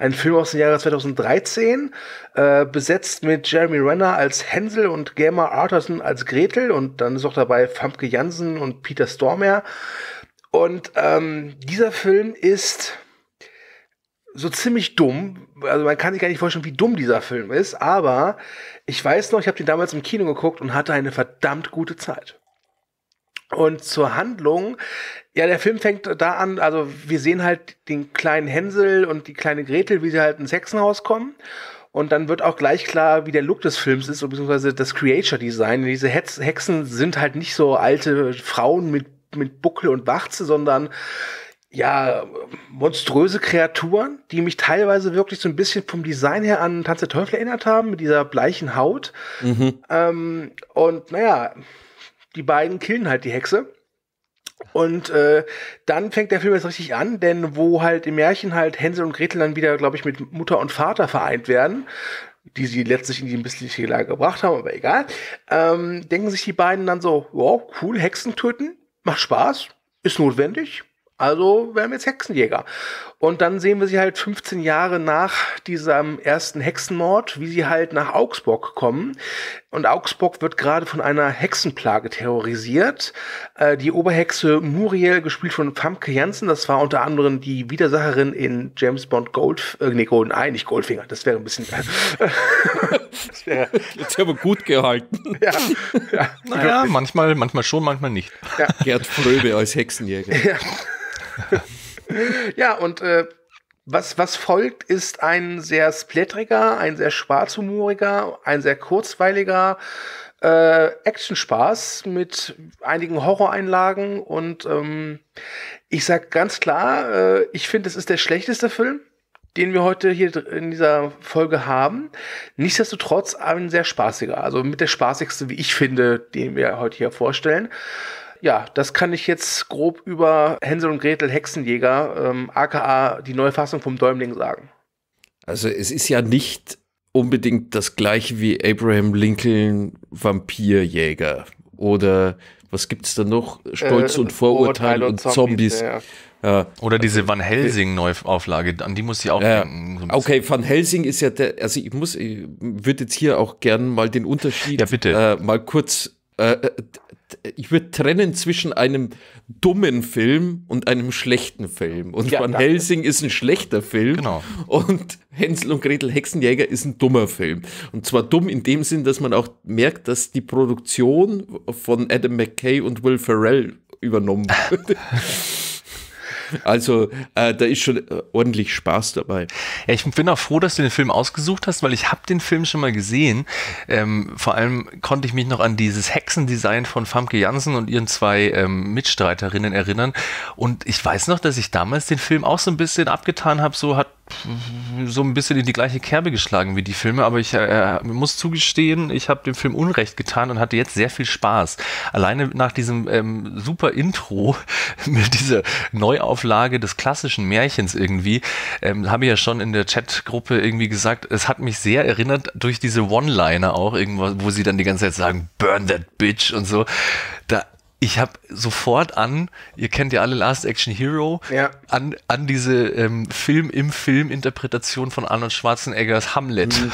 Ein Film aus dem Jahre zweitausenddreizehn, äh, besetzt mit Jeremy Renner als Hänsel und Gemma Arterton als Gretel und dann ist auch dabei Famke Janssen und Peter Stormare. Und ähm, dieser Film ist so ziemlich dumm, also man kann sich gar nicht vorstellen, wie dumm dieser Film ist, aber ich weiß noch, ich habe den damals im Kino geguckt und hatte eine verdammt gute Zeit. Und zur Handlung, ja, der Film fängt da an, also wir sehen halt den kleinen Hänsel und die kleine Gretel, wie sie halt ins Hexenhaus kommen. Und dann wird auch gleich klar, wie der Look des Films ist, beziehungsweise das Creature-Design. Diese Hexen sind halt nicht so alte Frauen mit, mit Buckel und Warze, sondern ja, monströse Kreaturen, die mich teilweise wirklich so ein bisschen vom Design her an Tanz der Teufel erinnert haben, mit dieser bleichen Haut. Mhm. Ähm, und naja, die beiden killen halt die Hexe. Und äh, dann fängt der Film jetzt richtig an, denn wo halt im Märchen halt Hänsel und Gretel dann wieder, glaube ich, mit Mutter und Vater vereint werden, die sie letztlich in die missliche Lage gebracht haben, aber egal, ähm, denken sich die beiden dann so, wow, cool, Hexen töten, macht Spaß, ist notwendig, also werden wir jetzt Hexenjäger. Und dann sehen wir sie halt fünfzehn Jahre nach diesem ersten Hexenmord, wie sie halt nach Augsburg kommen. Und Augsburg wird gerade von einer Hexenplage terrorisiert. Äh, die Oberhexe Muriel, gespielt von Famke Janssen, das war unter anderem die Widersacherin in James Bond Gold, äh, nee, Goldeneye, nicht Goldfinger, das wäre ein bisschen... das wäre aber gut gehalten. Ja, ja. Naja, manchmal, manchmal schon, manchmal nicht. Ja. Gerd Fröbe als Hexenjäger. Ja. Ja, und äh, was, was folgt, ist ein sehr splatteriger, ein sehr schwarzhumoriger, ein sehr kurzweiliger äh, Action-Spaß mit einigen Horroreinlagen. Und ähm, ich sag ganz klar, äh, ich finde, es ist der schlechteste Film, den wir heute hier in dieser Folge haben. Nichtsdestotrotz ein sehr spaßiger, also mit der spaßigste, wie ich finde, den wir heute hier vorstellen. Ja, das kann ich jetzt grob über Hänsel und Gretel Hexenjäger, ähm, aka die Neufassung vom Däumling, sagen. Also es ist ja nicht unbedingt das gleiche wie Abraham Lincoln Vampirjäger oder was gibt es da noch? Stolz äh, und Vorurteil und, und Zombies. Zombies. Ja, ja. Ja. Oder diese Van Helsing-Neuauflage, an die muss ich auch ja. denken. So okay, Van Helsing ist ja der, also ich muss, ich würde jetzt hier auch gerne mal den Unterschied ja, bitte. Äh, mal kurz Äh, ich würde trennen zwischen einem dummen Film und einem schlechten Film. Und ja, Van danke. Helsing ist ein schlechter Film. Genau. Und Hänsel und Gretel Hexenjäger ist ein dummer Film. Und zwar dumm in dem Sinn, dass man auch merkt, dass die Produktion von Adam McKay und Will Ferrell übernommen wird. Also äh, da ist schon äh, ordentlich Spaß dabei. Ja, ich bin auch froh, dass du den Film ausgesucht hast, weil ich habe den Film schon mal gesehen. Ähm, vor allem konnte ich mich noch an dieses Hexendesign von Famke Janssen und ihren zwei ähm, Mitstreiterinnen erinnern. Und ich weiß noch, dass ich damals den Film auch so ein bisschen abgetan habe, so hat so ein bisschen in die gleiche Kerbe geschlagen wie die Filme, aber ich äh, muss zugestehen, ich habe dem Film Unrecht getan und hatte jetzt sehr viel Spaß. Alleine nach diesem ähm, super Intro mit dieser Neuauflage des klassischen Märchens irgendwie, ähm, habe ich ja schon in der Chatgruppe irgendwie gesagt, es hat mich sehr erinnert durch diese One-Liner auch, irgendwo, wo sie dann die ganze Zeit sagen, burn that bitch und so. Da Ich habe sofort an, ihr kennt ja alle Last Action Hero, ja. an, an diese ähm, Film-im-Film-Interpretation von Arnold Schwarzeneggers Hamlet. Mhm.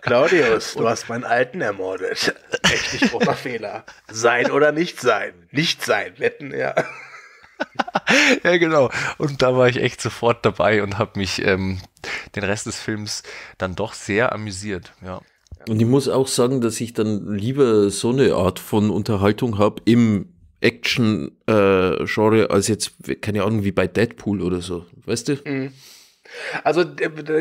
Claudius, du hast meinen Alten ermordet. Echt nicht großer Fehler. Sein oder nicht sein. Nicht sein. Wetten, ja. Ja, genau. Und da war ich echt sofort dabei und habe mich ähm, den Rest des Films dann doch sehr amüsiert, ja. Und ich muss auch sagen, dass ich dann lieber so eine Art von Unterhaltung habe im Action-Genre, als jetzt, keine Ahnung, wie bei Deadpool oder so, weißt du? Also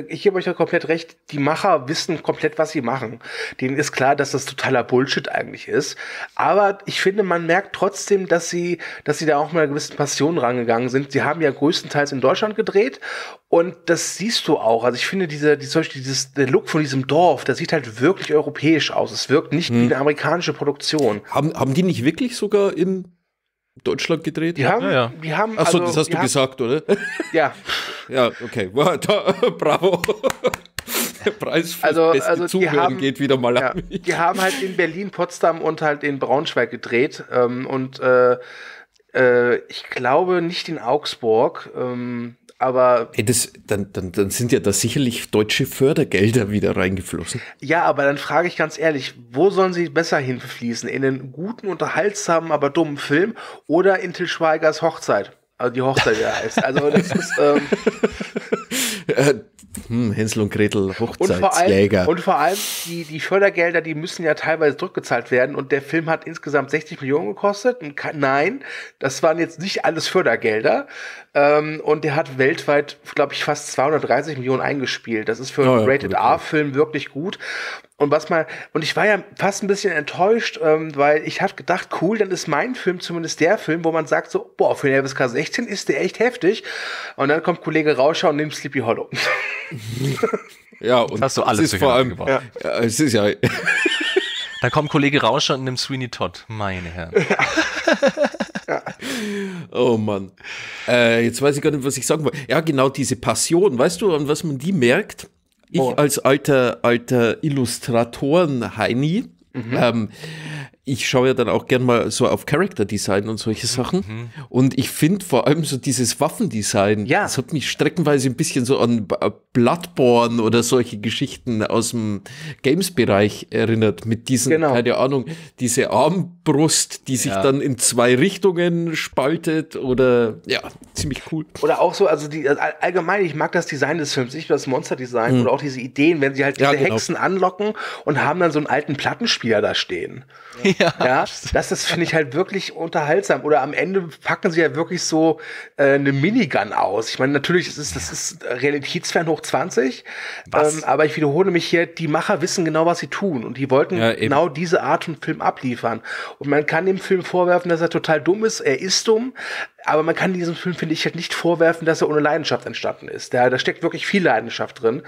ich gebe euch da komplett recht, die Macher wissen komplett, was sie machen. Denen ist klar, dass das totaler Bullshit eigentlich ist, aber ich finde, man merkt trotzdem, dass sie, dass sie da auch mit einer gewissen Passion rangegangen sind. Sie haben ja größtenteils in Deutschland gedreht. Und das siehst du auch. Also ich finde, dieser, die, zum Beispiel dieses, der Look von diesem Dorf, der sieht halt wirklich europäisch aus. Es wirkt nicht hm. wie eine amerikanische Produktion. Haben, haben die nicht wirklich sogar in Deutschland gedreht? Die haben, ja, ja. Die haben, Achso, also, das hast du haben, gesagt, oder? Ja. Ja, okay. Bravo. Der Preis für also, das beste also Zuhören haben, geht wieder mal ja, an mich. Die haben halt in Berlin, Potsdam und halt in Braunschweig gedreht. Ähm, und äh, äh, ich glaube nicht in Augsburg. Ähm, Aber hey, das, dann, dann, dann sind ja da sicherlich deutsche Fördergelder wieder reingeflossen. Ja, aber dann frage ich ganz ehrlich, wo sollen sie besser hinfließen? In einen guten, unterhaltsamen, aber dummen Film oder in Til Schweigers Hochzeit? Also die Hochzeit, ja heißt. Also das ist... Ähm äh, hm, Hänsel und Gretel, Hochzeitsjäger. Und vor allem, und vor allem die, die Fördergelder, die müssen ja teilweise zurückgezahlt werden und der Film hat insgesamt sechzig Millionen gekostet. Und kann, nein, das waren jetzt nicht alles Fördergelder. Ähm, und der hat weltweit, glaube ich, fast zweihundertdreißig Millionen eingespielt. Das ist für oh, einen ja, Rated-R-Film wirklich gut. Und was mal, und ich war ja fast ein bisschen enttäuscht, ähm, weil ich habe gedacht, cool, dann ist mein Film zumindest der Film, wo man sagt so, boah, für den F S K sechzehn ist der echt heftig. Und dann kommt Kollege Rauscher und nimmt Sleepy Hollow. Ja, und hast du alles vor allem gebracht. Ja. Ja, es ist ja. Da kommt Kollege Rauscher und nimmt Sweeney Todd, meine Herren. Ja. Oh Mann. Äh, jetzt weiß ich gar nicht, was ich sagen wollte. Ja, genau diese Passion, weißt du, an was man die merkt? Ich oh. als alter, alter Illustratoren-Heini, mhm. ähm, ich schaue ja dann auch gern mal so auf Character-Design und solche Sachen. Mhm. Und ich finde vor allem so dieses Waffendesign, ja. das hat mich streckenweise ein bisschen so an Bloodborne oder solche Geschichten aus dem Games-Bereich erinnert. Mit diesen, genau. keine Ahnung, diese Armbrust, die sich ja. dann in zwei Richtungen spaltet oder, ja, ziemlich cool. Oder auch so, also die, allgemein, ich mag das Design des Films, nicht das Monster-Design mhm. oder auch diese Ideen, wenn sie halt diese ja, genau. Hexen anlocken und haben dann so einen alten Plattenspieler da stehen. Ja. Ja, ja, das ist, finde ich, halt wirklich unterhaltsam. Oder am Ende packen sie ja wirklich so äh, eine Minigun aus. Ich meine, natürlich, das ist, das ist realitätsfern hoch zwanzig. Was? Ähm, aber ich wiederhole mich hier, die Macher wissen genau, was sie tun. Und die wollten ja, genau diese Art von Film abliefern. Und man kann dem Film vorwerfen, dass er total dumm ist. Er ist dumm. Aber man kann diesem Film, finde ich, halt nicht vorwerfen, dass er ohne Leidenschaft entstanden ist. Da, da steckt wirklich viel Leidenschaft drin.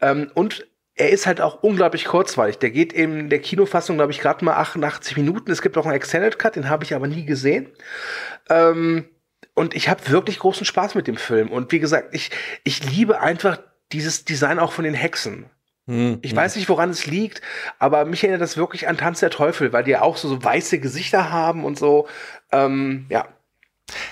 Ähm, und er ist halt auch unglaublich kurzweilig. Der geht in der Kinofassung, glaube ich, gerade mal achtundachtzig Minuten. Es gibt auch einen Extended Cut, den habe ich aber nie gesehen. Ähm, und ich habe wirklich großen Spaß mit dem Film. Und wie gesagt, ich, ich liebe einfach dieses Design auch von den Hexen. Hm, ich hm. weiß nicht, woran es liegt, aber mich erinnert das wirklich an Tanz der Teufel, weil die ja auch so, so weiße Gesichter haben und so. Ähm, ja.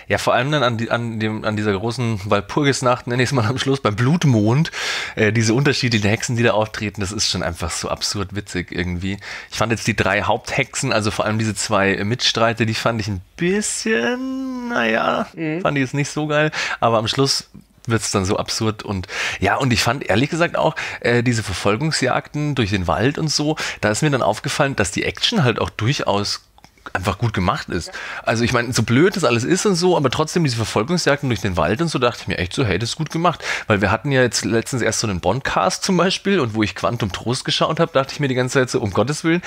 Ja, vor allem dann an, die, an, dem, an dieser großen Walpurgisnacht, nenne ich es mal am Schluss, beim Blutmond, äh, diese Unterschiede der Hexen, die da auftreten, das ist schon einfach so absurd witzig irgendwie. Ich fand jetzt die drei Haupthexen, also vor allem diese zwei Mitstreiter, die fand ich ein bisschen, naja, mhm. fand ich jetzt nicht so geil, aber am Schluss wird es dann so absurd und ja, und ich fand ehrlich gesagt auch äh, diese Verfolgungsjagden durch den Wald und so, da ist mir dann aufgefallen, dass die Action halt auch durchaus einfach gut gemacht ist. Also ich meine, so blöd das alles ist und so, aber trotzdem diese Verfolgungsjagden durch den Wald und so, dachte ich mir echt so, hey, das ist gut gemacht. Weil wir hatten ja jetzt letztens erst so einen Bond-Cast zum Beispiel und wo ich Quantum Trost geschaut habe, dachte ich mir die ganze Zeit so, um Gottes Willen.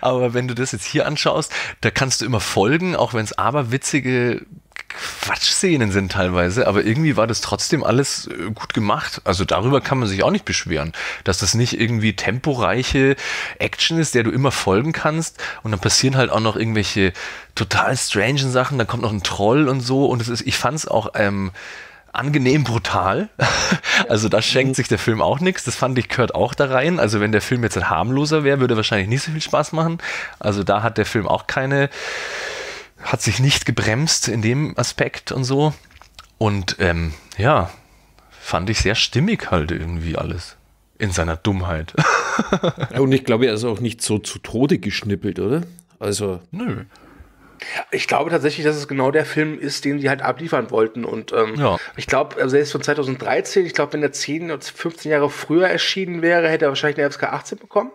Aber wenn du das jetzt hier anschaust, da kannst du immer folgen, auch wenn es aberwitzige Quatschszenen sind teilweise, aber irgendwie war das trotzdem alles gut gemacht. Also darüber kann man sich auch nicht beschweren, dass das nicht irgendwie temporeiche Action ist, der du immer folgen kannst und dann passieren halt auch noch irgendwelche total strangen Sachen, dann kommt noch ein Troll und so und es ist, ich fand es auch ähm, angenehm brutal. Also da schenkt sich der Film auch nichts. Das fand ich, gehört auch da rein. Also wenn der Film jetzt ein harmloser wäre, würde wahrscheinlich nicht so viel Spaß machen. Also da hat der Film auch keine hat sich nicht gebremst in dem Aspekt und so. Und ähm, ja, fand ich sehr stimmig halt irgendwie alles. In seiner Dummheit. Ja, und ich glaube, er ist auch nicht so zu Tode geschnippelt, oder? Also. Nö. Ich glaube tatsächlich, dass es genau der Film ist, den sie halt abliefern wollten. Und ähm, ja. ich glaube, also er ist von zweitausenddreizehn. Ich glaube, wenn er zehn oder fünfzehn Jahre früher erschienen wäre, hätte er wahrscheinlich eine F S K achtzehn bekommen.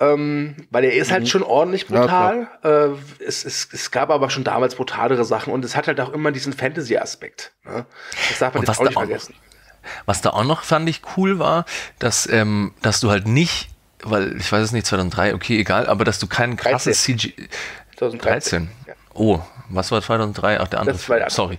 Ähm, weil er ist halt mhm. schon ordentlich brutal. Ja, äh, es, es, es gab aber schon damals brutalere Sachen und es hat halt auch immer diesen Fantasy-Aspekt. Ne? Das darf man und jetzt auch nicht vergessen. Auch, was da auch noch fand ich cool war, dass, ähm, dass du halt nicht, weil ich weiß es nicht, zweitausenddrei, okay, egal, aber dass du keinen krasses C G. zweitausenddreizehn. Ja. Oh, was war zweitausenddrei? Ach, der andere. Das war der andere. Sorry.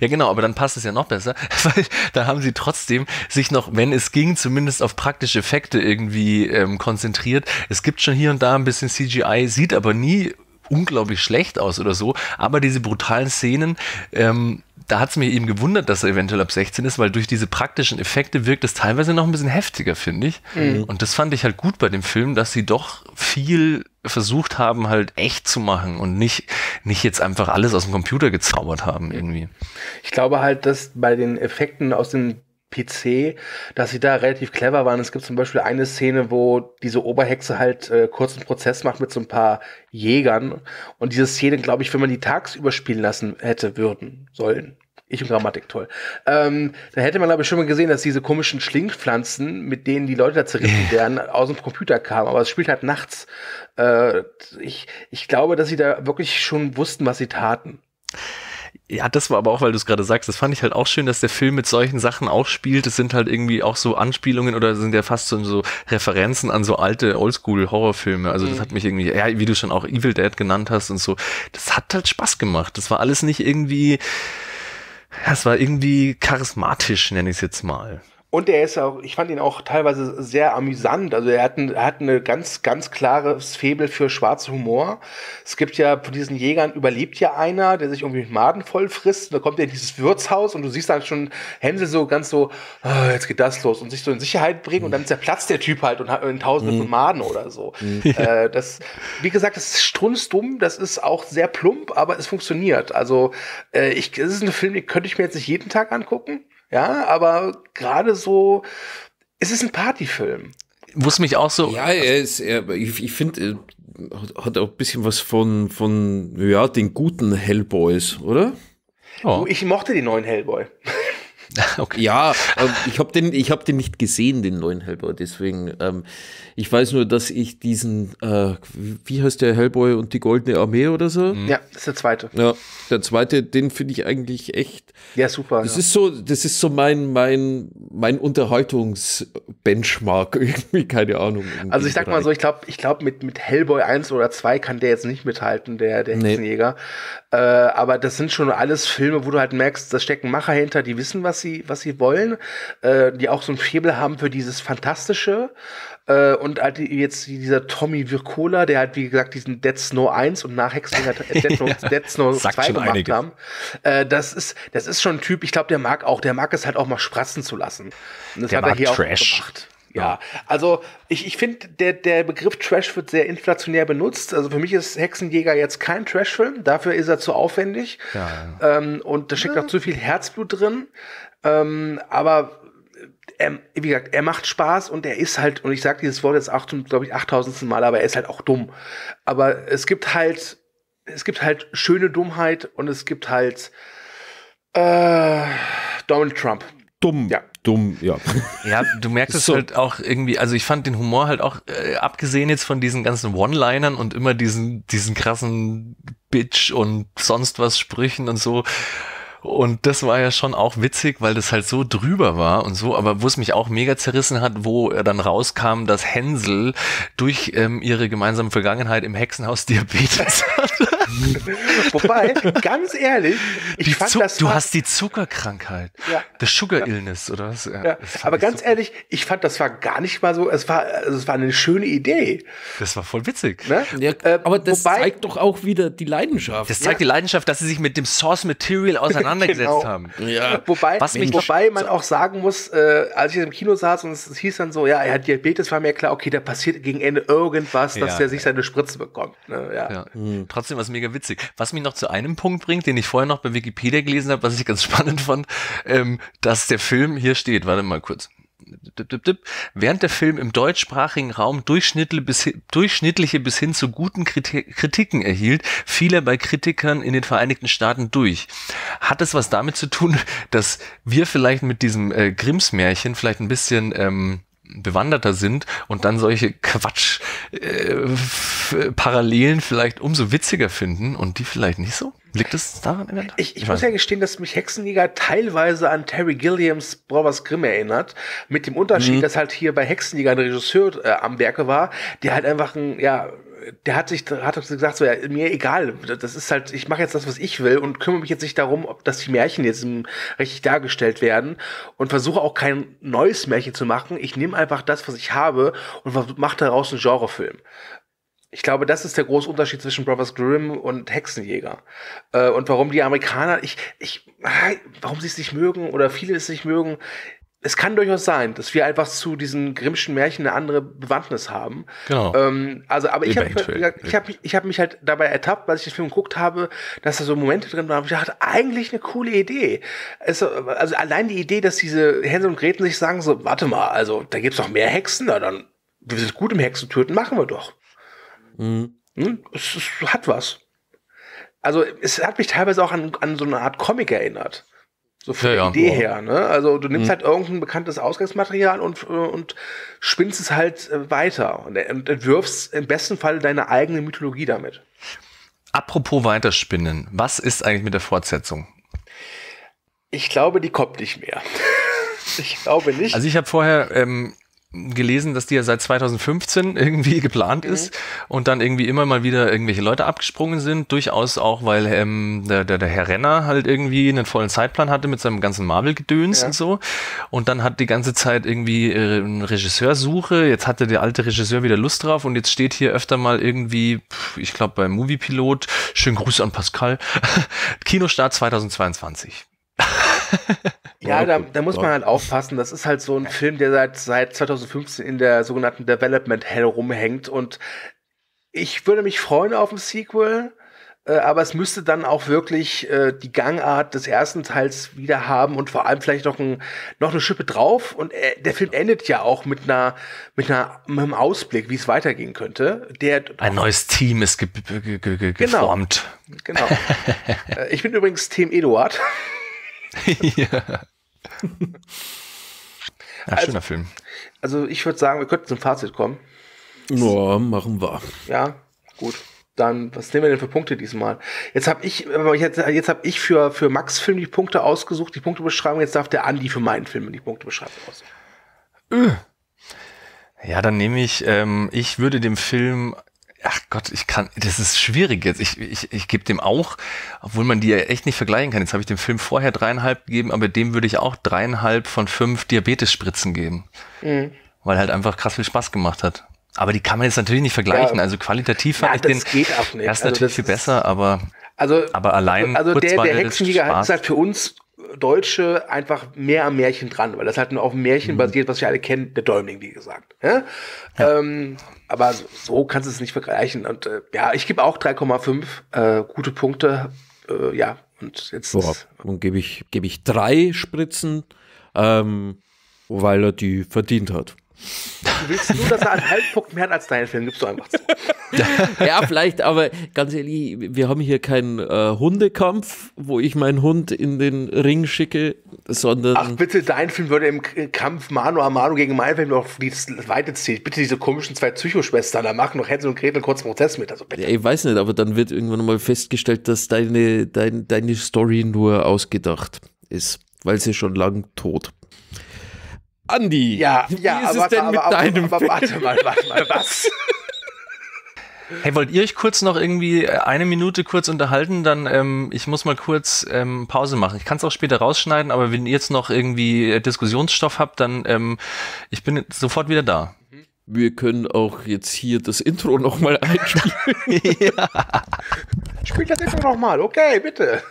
Ja, genau, aber dann passt es ja noch besser, weil da haben sie trotzdem sich noch, wenn es ging, zumindest auf praktische Effekte irgendwie ähm, konzentriert. Es gibt schon hier und da ein bisschen C G I, sieht aber nie unglaublich schlecht aus oder so, aber diese brutalen Szenen, ähm, da hat es mich eben gewundert, dass er eventuell ab sechzehn ist, weil durch diese praktischen Effekte wirkt es teilweise noch ein bisschen heftiger, finde ich. Mhm. Und das fand ich halt gut bei dem Film, dass sie doch viel versucht haben, halt echt zu machen und nicht, nicht jetzt einfach alles aus dem Computer gezaubert haben irgendwie. Ich glaube halt, dass bei den Effekten aus dem P C, dass sie da relativ clever waren. Es gibt zum Beispiel eine Szene, wo diese Oberhexe halt äh, kurzen Prozess macht mit so ein paar Jägern. Und diese Szene, glaube ich, wenn man die tagsüber spielen lassen hätte, würden, sollen, Ich und Grammatik, toll. Ähm, da hätte man, glaube ich, schon mal gesehen, dass diese komischen Schlingpflanzen, mit denen die Leute da zerrissen werden, aus dem Computer kamen. Aber es spielt halt nachts. Äh, ich, ich glaube, dass sie da wirklich schon wussten, was sie taten. Ja, das war aber auch, weil du es gerade sagst, das fand ich halt auch schön, dass der Film mit solchen Sachen auch spielt. Es sind halt irgendwie auch so Anspielungen oder sind ja fast so, so Referenzen an so alte Oldschool-Horrorfilme. Also mhm. das hat mich irgendwie, ja, wie du schon auch Evil Dead genannt hast und so, das hat halt Spaß gemacht. Das war alles nicht irgendwie, das war irgendwie charismatisch, nenne ich es jetzt mal. Und er ist auch, ich fand ihn auch teilweise sehr amüsant. Also er hat, ein, er hat eine ganz, ganz klares Faible für schwarzen Humor. Es gibt ja von diesen Jägern, überlebt ja einer, der sich irgendwie mit Maden voll frisst. Und da kommt er in dieses Wirtshaus und du siehst dann schon Hänsel so ganz so, oh, jetzt geht das los und sich so in Sicherheit bringen und dann zerplatzt der Typ halt und hat in tausende mhm. von Maden oder so. Mhm. Äh, das, wie gesagt, das ist strunzdumm, das ist auch sehr plump, aber es funktioniert. Also äh, ich, das ist ein Film, den könnte ich mir jetzt nicht jeden Tag angucken. Ja, aber gerade so, es ist ein Partyfilm. Wusste mich auch so. Ja, er ist, er, ich, ich finde, hat auch ein bisschen was von, von, ja, den guten Hellboys, oder? Oh. Ich mochte den neuen Hellboy. Okay. Ja, ich habe den, ich hab den nicht gesehen, den neuen Hellboy, deswegen, ähm, ich weiß nur, dass ich diesen, äh, wie heißt der, Hellboy und die Goldene Armee oder so? Ja, das ist der zweite. Ja, der zweite, den finde ich eigentlich echt. Ja, super. Das ja. ist so, das ist so mein, mein, mein Unterhaltungsbenchmark irgendwie, keine Ahnung. Also ich sag Bereich. mal so, ich glaube, ich glaube mit, mit Hellboy eins oder zwei kann der jetzt nicht mithalten, der, der Hexenjäger. Nee. Äh, aber das sind schon alles Filme, wo du halt merkst, da stecken Macher hinter, die wissen, was sie was sie wollen, äh, die auch so ein Faible haben für dieses Fantastische äh, und halt jetzt dieser Tommy Wirkola, der halt wie gesagt diesen Dead Snow eins und nach Hexenjäger Dead Snow, ja, Dead Snow zwei gemacht einiges. haben. Äh, das ist das ist schon ein Typ, ich glaube, der mag auch, der mag es halt auch mal spratzen zu lassen. Und das der hat er hier Trash. auch gemacht. Ja, also ich, ich finde, der, der Begriff Trash wird sehr inflationär benutzt. Also für mich ist Hexenjäger jetzt kein Trashfilm, dafür ist er zu aufwendig. Ja, ja. Ähm, und da steckt ja. auch zu viel Herzblut drin. Ähm, aber er, wie gesagt, er macht Spaß und er ist halt, und ich sage dieses Wort jetzt, glaube ich, achttausendsten Mal, aber er ist halt auch dumm. Aber es gibt halt, es gibt halt schöne Dummheit und es gibt halt äh, Donald Trump. Dumm. Ja. Dumm, ja. Ja, du merkst es so. Halt auch irgendwie, also ich fand den Humor halt auch, äh, abgesehen jetzt von diesen ganzen One-Linern und immer diesen, diesen krassen Bitch und sonst was Sprüchen und so. Und das war ja schon auch witzig, weil das halt so drüber war und so, aber wo es mich auch mega zerrissen hat, wo dann rauskam, dass Hänsel durch ähm, ihre gemeinsame Vergangenheit im Hexenhaus Diabetes hatte. Wobei, ganz ehrlich, ich die fand Zu das... Du hast die Zuckerkrankheit, ja. das Sugar Illness, ja. oder was? Ja, ja. Aber ganz so ehrlich, ich fand, das war gar nicht mal so, es war, also es war eine schöne Idee. Das war voll witzig. Ne? Ja, äh, aber das wobei, zeigt doch auch wieder die Leidenschaft. Das zeigt ja. die Leidenschaft, dass sie sich mit dem Source Material auseinandergesetzt genau. haben. Ja. Wobei, was mich wobei man auch sagen muss, äh, als ich im Kino saß und es, es hieß dann so, ja, er hat Diabetes, war mir klar, okay, da passiert gegen Ende irgendwas, dass ja, er sich seine Spritze bekommt. Ne? Ja. Ja. Mhm. Trotzdem, was mir mega witzig. Was mich noch zu einem Punkt bringt, den ich vorher noch bei Wikipedia gelesen habe, was ich ganz spannend fand, ähm, dass der Film hier steht. Warte mal kurz. Dip, dip, dip. Während der Film im deutschsprachigen Raum durchschnittliche bis, durchschnittliche bis hin zu guten Kritiken erhielt, fiel er bei Kritikern in den Vereinigten Staaten durch. Hat es was damit zu tun, dass wir vielleicht mit diesem äh, Grimms Märchen vielleicht ein bisschen ähm, bewanderter sind und dann solche Quatsch äh, Parallelen vielleicht umso witziger finden und die vielleicht nicht so? Liegt es daran? In der ich ich, ich muss ja gestehen, dass mich Hexenjäger teilweise an Terry Gilliams Brothers Grimm erinnert, mit dem Unterschied, mhm. dass halt hier bei Hexenjäger ein Regisseur äh, am Werke war, der halt einfach ein, ja, der hat sich hat gesagt, so, ja, mir egal, das ist halt, ich mache jetzt das, was ich will und kümmere mich jetzt nicht darum, ob dass die Märchen jetzt richtig dargestellt werden und versuche auch kein neues Märchen zu machen. Ich nehme einfach das, was ich habe und mache daraus einen Genrefilm. Ich glaube, das ist der große Unterschied zwischen Brothers Grimm und Hexenjäger. Äh, und warum die Amerikaner, ich, ich, warum sie es nicht mögen oder viele es nicht mögen. Es kann durchaus sein, dass wir einfach zu diesen Grimmschen Märchen eine andere Bewandtnis haben. Genau. Ähm, also, aber ich habe ich hab mich, ich hab mich halt dabei ertappt, als ich den Film geguckt habe, dass da so Momente drin waren, wo ich dachte, eigentlich eine coole Idee. Es, also allein die Idee, dass diese Hänsel und Gretel sich sagen, so, warte mal, also da gibt's noch mehr Hexen, na dann, wir sind gut im Hexentöten, machen wir doch. Mhm. Hm? Es, es hat was. Also es hat mich teilweise auch an, an so eine Art Comic erinnert. So von der ja, Idee ja. her, ne? Also du nimmst mhm. halt irgendein bekanntes Ausgangsmaterial und, und spinnst es halt weiter und entwirfst im besten Fall deine eigene Mythologie damit. Apropos weiterspinnen, was ist eigentlich mit der Fortsetzung? Ich glaube, die kommt nicht mehr. Ich glaube nicht. Also ich habe vorher ähm, gelesen, dass die ja seit zweitausendfünfzehn irgendwie geplant mhm. ist und dann irgendwie immer mal wieder irgendwelche Leute abgesprungen sind, durchaus auch, weil ähm, der, der, der Herr Renner halt irgendwie einen vollen Zeitplan hatte mit seinem ganzen Marvel-Gedöns ja. und so, und dann hat die ganze Zeit irgendwie äh, eine Regisseursuche, jetzt hatte der alte Regisseur wieder Lust drauf und jetzt steht hier öfter mal irgendwie, ich glaube beim Moviepilot, schönen Gruß an Pascal, Kinostart zweitausendzweiundzwanzig. Ja, da, da muss man halt aufpassen. Das ist halt so ein Film, der seit, seit zweitausendfünfzehn in der sogenannten Development Hell rumhängt. Und ich würde mich freuen auf ein Sequel, äh, aber es müsste dann auch wirklich äh, die Gangart des ersten Teils wieder haben und vor allem vielleicht noch, ein, noch eine Schippe drauf. Und äh, der Film endet ja auch mit einer, mit einer, mit einem Ausblick, wie es weitergehen könnte. Der, ein neues Team ist ge ge ge geformt. Genau. genau. äh, ich bin übrigens Team Eduard. Ja. Ja, schöner also, Film. Also ich würde sagen, wir könnten zum Fazit kommen. Ja, machen wir. Ja, gut. Dann, was nehmen wir denn für Punkte diesmal? Jetzt habe ich, jetzt, jetzt habe ich für, für Max' Film die Punkte ausgesucht, die Punktebeschreibung. Jetzt darf der Andi für meinen Film die Punktebeschreibung aussuchen. Öh. Ja, dann nehme ich, ähm, ich würde dem Film... Ach Gott, ich kann, das ist schwierig jetzt. Ich, ich, ich gebe dem auch, obwohl man die ja echt nicht vergleichen kann. Jetzt habe ich dem Film vorher dreieinhalb gegeben, aber dem würde ich auch dreieinhalb von fünf Diabetes-Spritzen geben. Mhm. Weil halt einfach krass viel Spaß gemacht hat. Aber die kann man jetzt natürlich nicht vergleichen. Ja. Also qualitativ fand ja, ich den erst also natürlich viel besser, aber, also, aber allein. Also der, der Hexenjäger ist halt für uns Deutsche einfach mehr am Märchen dran, weil das halt nur auf dem Märchen mhm. basiert, was wir alle kennen, der Däumling, wie gesagt. Ja? Ja. Ähm, aber so, so kannst du es nicht vergleichen. Und äh, ja, ich gebe auch drei Komma fünf äh, gute Punkte. Äh, ja, und jetzt so, und gebe ich, gebe ich drei Spritzen, ähm, weil er die verdient hat. Du willst nur, dass er einen halben Punkt mehr hat als deinen Film, gibst du einfach zu. Ja, vielleicht, aber ganz ehrlich, wir haben hier keinen äh, Hundekampf, wo ich meinen Hund in den Ring schicke, sondern... Ach bitte, dein Film würde im Kampf Mano a Mano gegen meinen Film noch weiterziehen. Bitte diese komischen zwei Psychoschwestern, da machen noch Hänsel und Gretel einen kurzen Prozess mit. Also bitte. Ja, ich weiß nicht, aber dann wird irgendwann mal festgestellt, dass deine, dein, deine Story nur ausgedacht ist, weil sie schon lang tot ist. Andi, ja, wie ja, ist aber, es denn aber, mit aber, deinem aber, aber, warte mal, warte mal, was? Hey, wollt ihr euch kurz noch irgendwie eine Minute kurz unterhalten? Dann, ähm, ich muss mal kurz ähm, Pause machen. Ich kann es auch später rausschneiden, aber wenn ihr jetzt noch irgendwie Diskussionsstoff habt, dann, ähm, ich bin sofort wieder da. Wir können auch jetzt hier das Intro nochmal einspielen. Ja. Spielt das Intro nochmal, okay, bitte.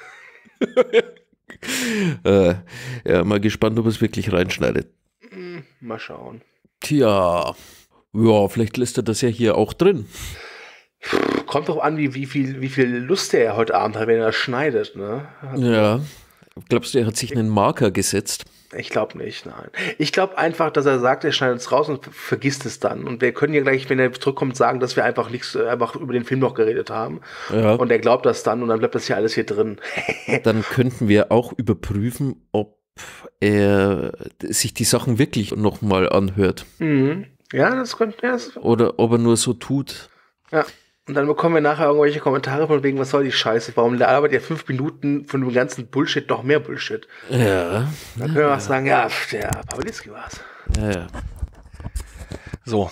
äh, ja, mal gespannt, ob es wirklich reinschneidet. Mal schauen. Tja, ja, vielleicht lässt er das ja hier auch drin. Kommt doch an, wie, wie, viel, wie viel Lust er heute Abend hat, wenn er schneidet, ne? Hat ja. Glaubst du, er hat sich einen Marker gesetzt? Ich glaube nicht, nein. Ich glaube einfach, dass er sagt, er schneidet es raus und vergisst es dann. Und wir können ja gleich, wenn er zurückkommt, sagen, dass wir einfach nichts, einfach über den Film noch geredet haben. Ja. Und er glaubt das dann und dann bleibt das hier alles hier drin. Dann könnten wir auch überprüfen, ob er sich die Sachen wirklich nochmal anhört. Mhm. Ja, das könnte ja, oder ob er nur so tut. Ja. Und dann bekommen wir nachher irgendwelche Kommentare von wegen, was soll die Scheiße? Warum labert ihr fünf Minuten von dem ganzen Bullshit noch mehr Bullshit? Ja. Dann können wir ja. auch sagen, ja, der Papelitzky war's. Ja, ja. So.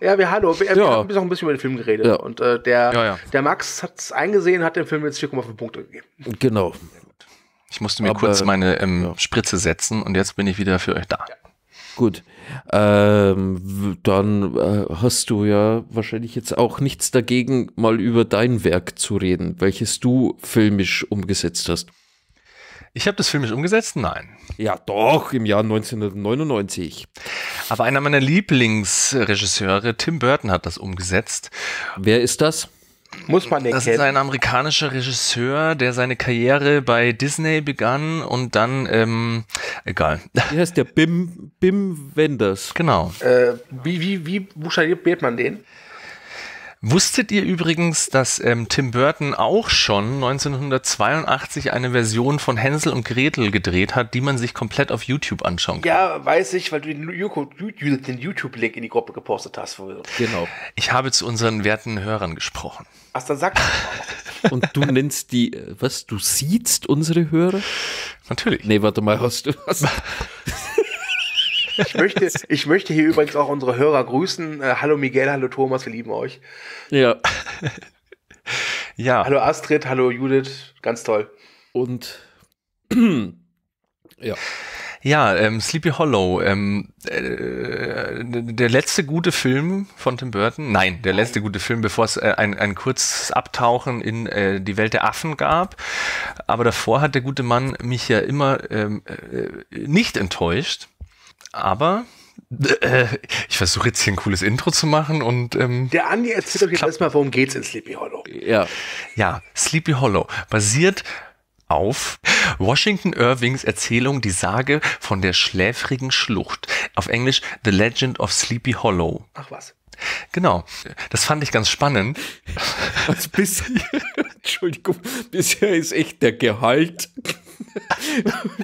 Ja, wir hallo. Wir, ja. wir haben noch ein bisschen über den Film geredet. Ja. Und äh, der, ja, ja. der Max hat es eingesehen, hat dem Film jetzt vier Komma fünf Punkte gegeben. Genau. Ich musste mir Aber, kurz meine ähm, ja. Spritze setzen und jetzt bin ich wieder für euch da. Ja. Gut, ähm, dann äh, hast du ja wahrscheinlich jetzt auch nichts dagegen, mal über dein Werk zu reden, welches du filmisch umgesetzt hast. Ich habe das filmisch umgesetzt? Nein. Ja, doch, im Jahr neunzehnhundertneunundneunzig. Aber einer meiner Lieblingsregisseure, Tim Burton, hat das umgesetzt. Wer ist das? Muss man nicht. Das ist ein amerikanischer Regisseur, der seine Karriere bei Disney begann und dann, ähm, egal. Wie heißt der? Bim, Bim Wenders. Genau. Äh, wie, wie, wie buchstabiert man den? Wusstet ihr übrigens, dass ähm, Tim Burton auch schon neunzehnhundertzweiundachtzig eine Version von Hänsel und Gretel gedreht hat, die man sich komplett auf YouTube anschauen kann? Ja, weiß ich, weil du den YouTube-Link in die Gruppe gepostet hast. Genau. Ich habe zu unseren werten Hörern gesprochen. Ach, dann sag mal. Und du nennst die, was, du siehst unsere Hörer? Natürlich. Nee, warte mal, hast du was? Ich möchte, ich möchte hier übrigens auch unsere Hörer grüßen. Äh, hallo Miguel, hallo Thomas, wir lieben euch. Ja. Ja. Hallo Astrid, hallo Judith, ganz toll. Und ja. Ja, ähm, Sleepy Hollow, ähm, äh, der letzte gute Film von Tim Burton, nein, der letzte gute Film, bevor es äh, ein, ein kurzes Abtauchen in äh, die Welt der Affen gab, aber davor hat der gute Mann mich ja immer ähm, äh, nicht enttäuscht, aber äh, ich versuche jetzt hier ein cooles Intro zu machen und... Ähm, der Andi erzählt doch jetzt erstmal, worum geht's in Sleepy Hollow. Ja, ja, Sleepy Hollow basiert auf Washington Irvings Erzählung Die Sage von der schläfrigen Schlucht. Auf Englisch The Legend of Sleepy Hollow. Ach was. Genau. Das fand ich ganz spannend. Also bis, Entschuldigung, bisher ist echt der Gehalt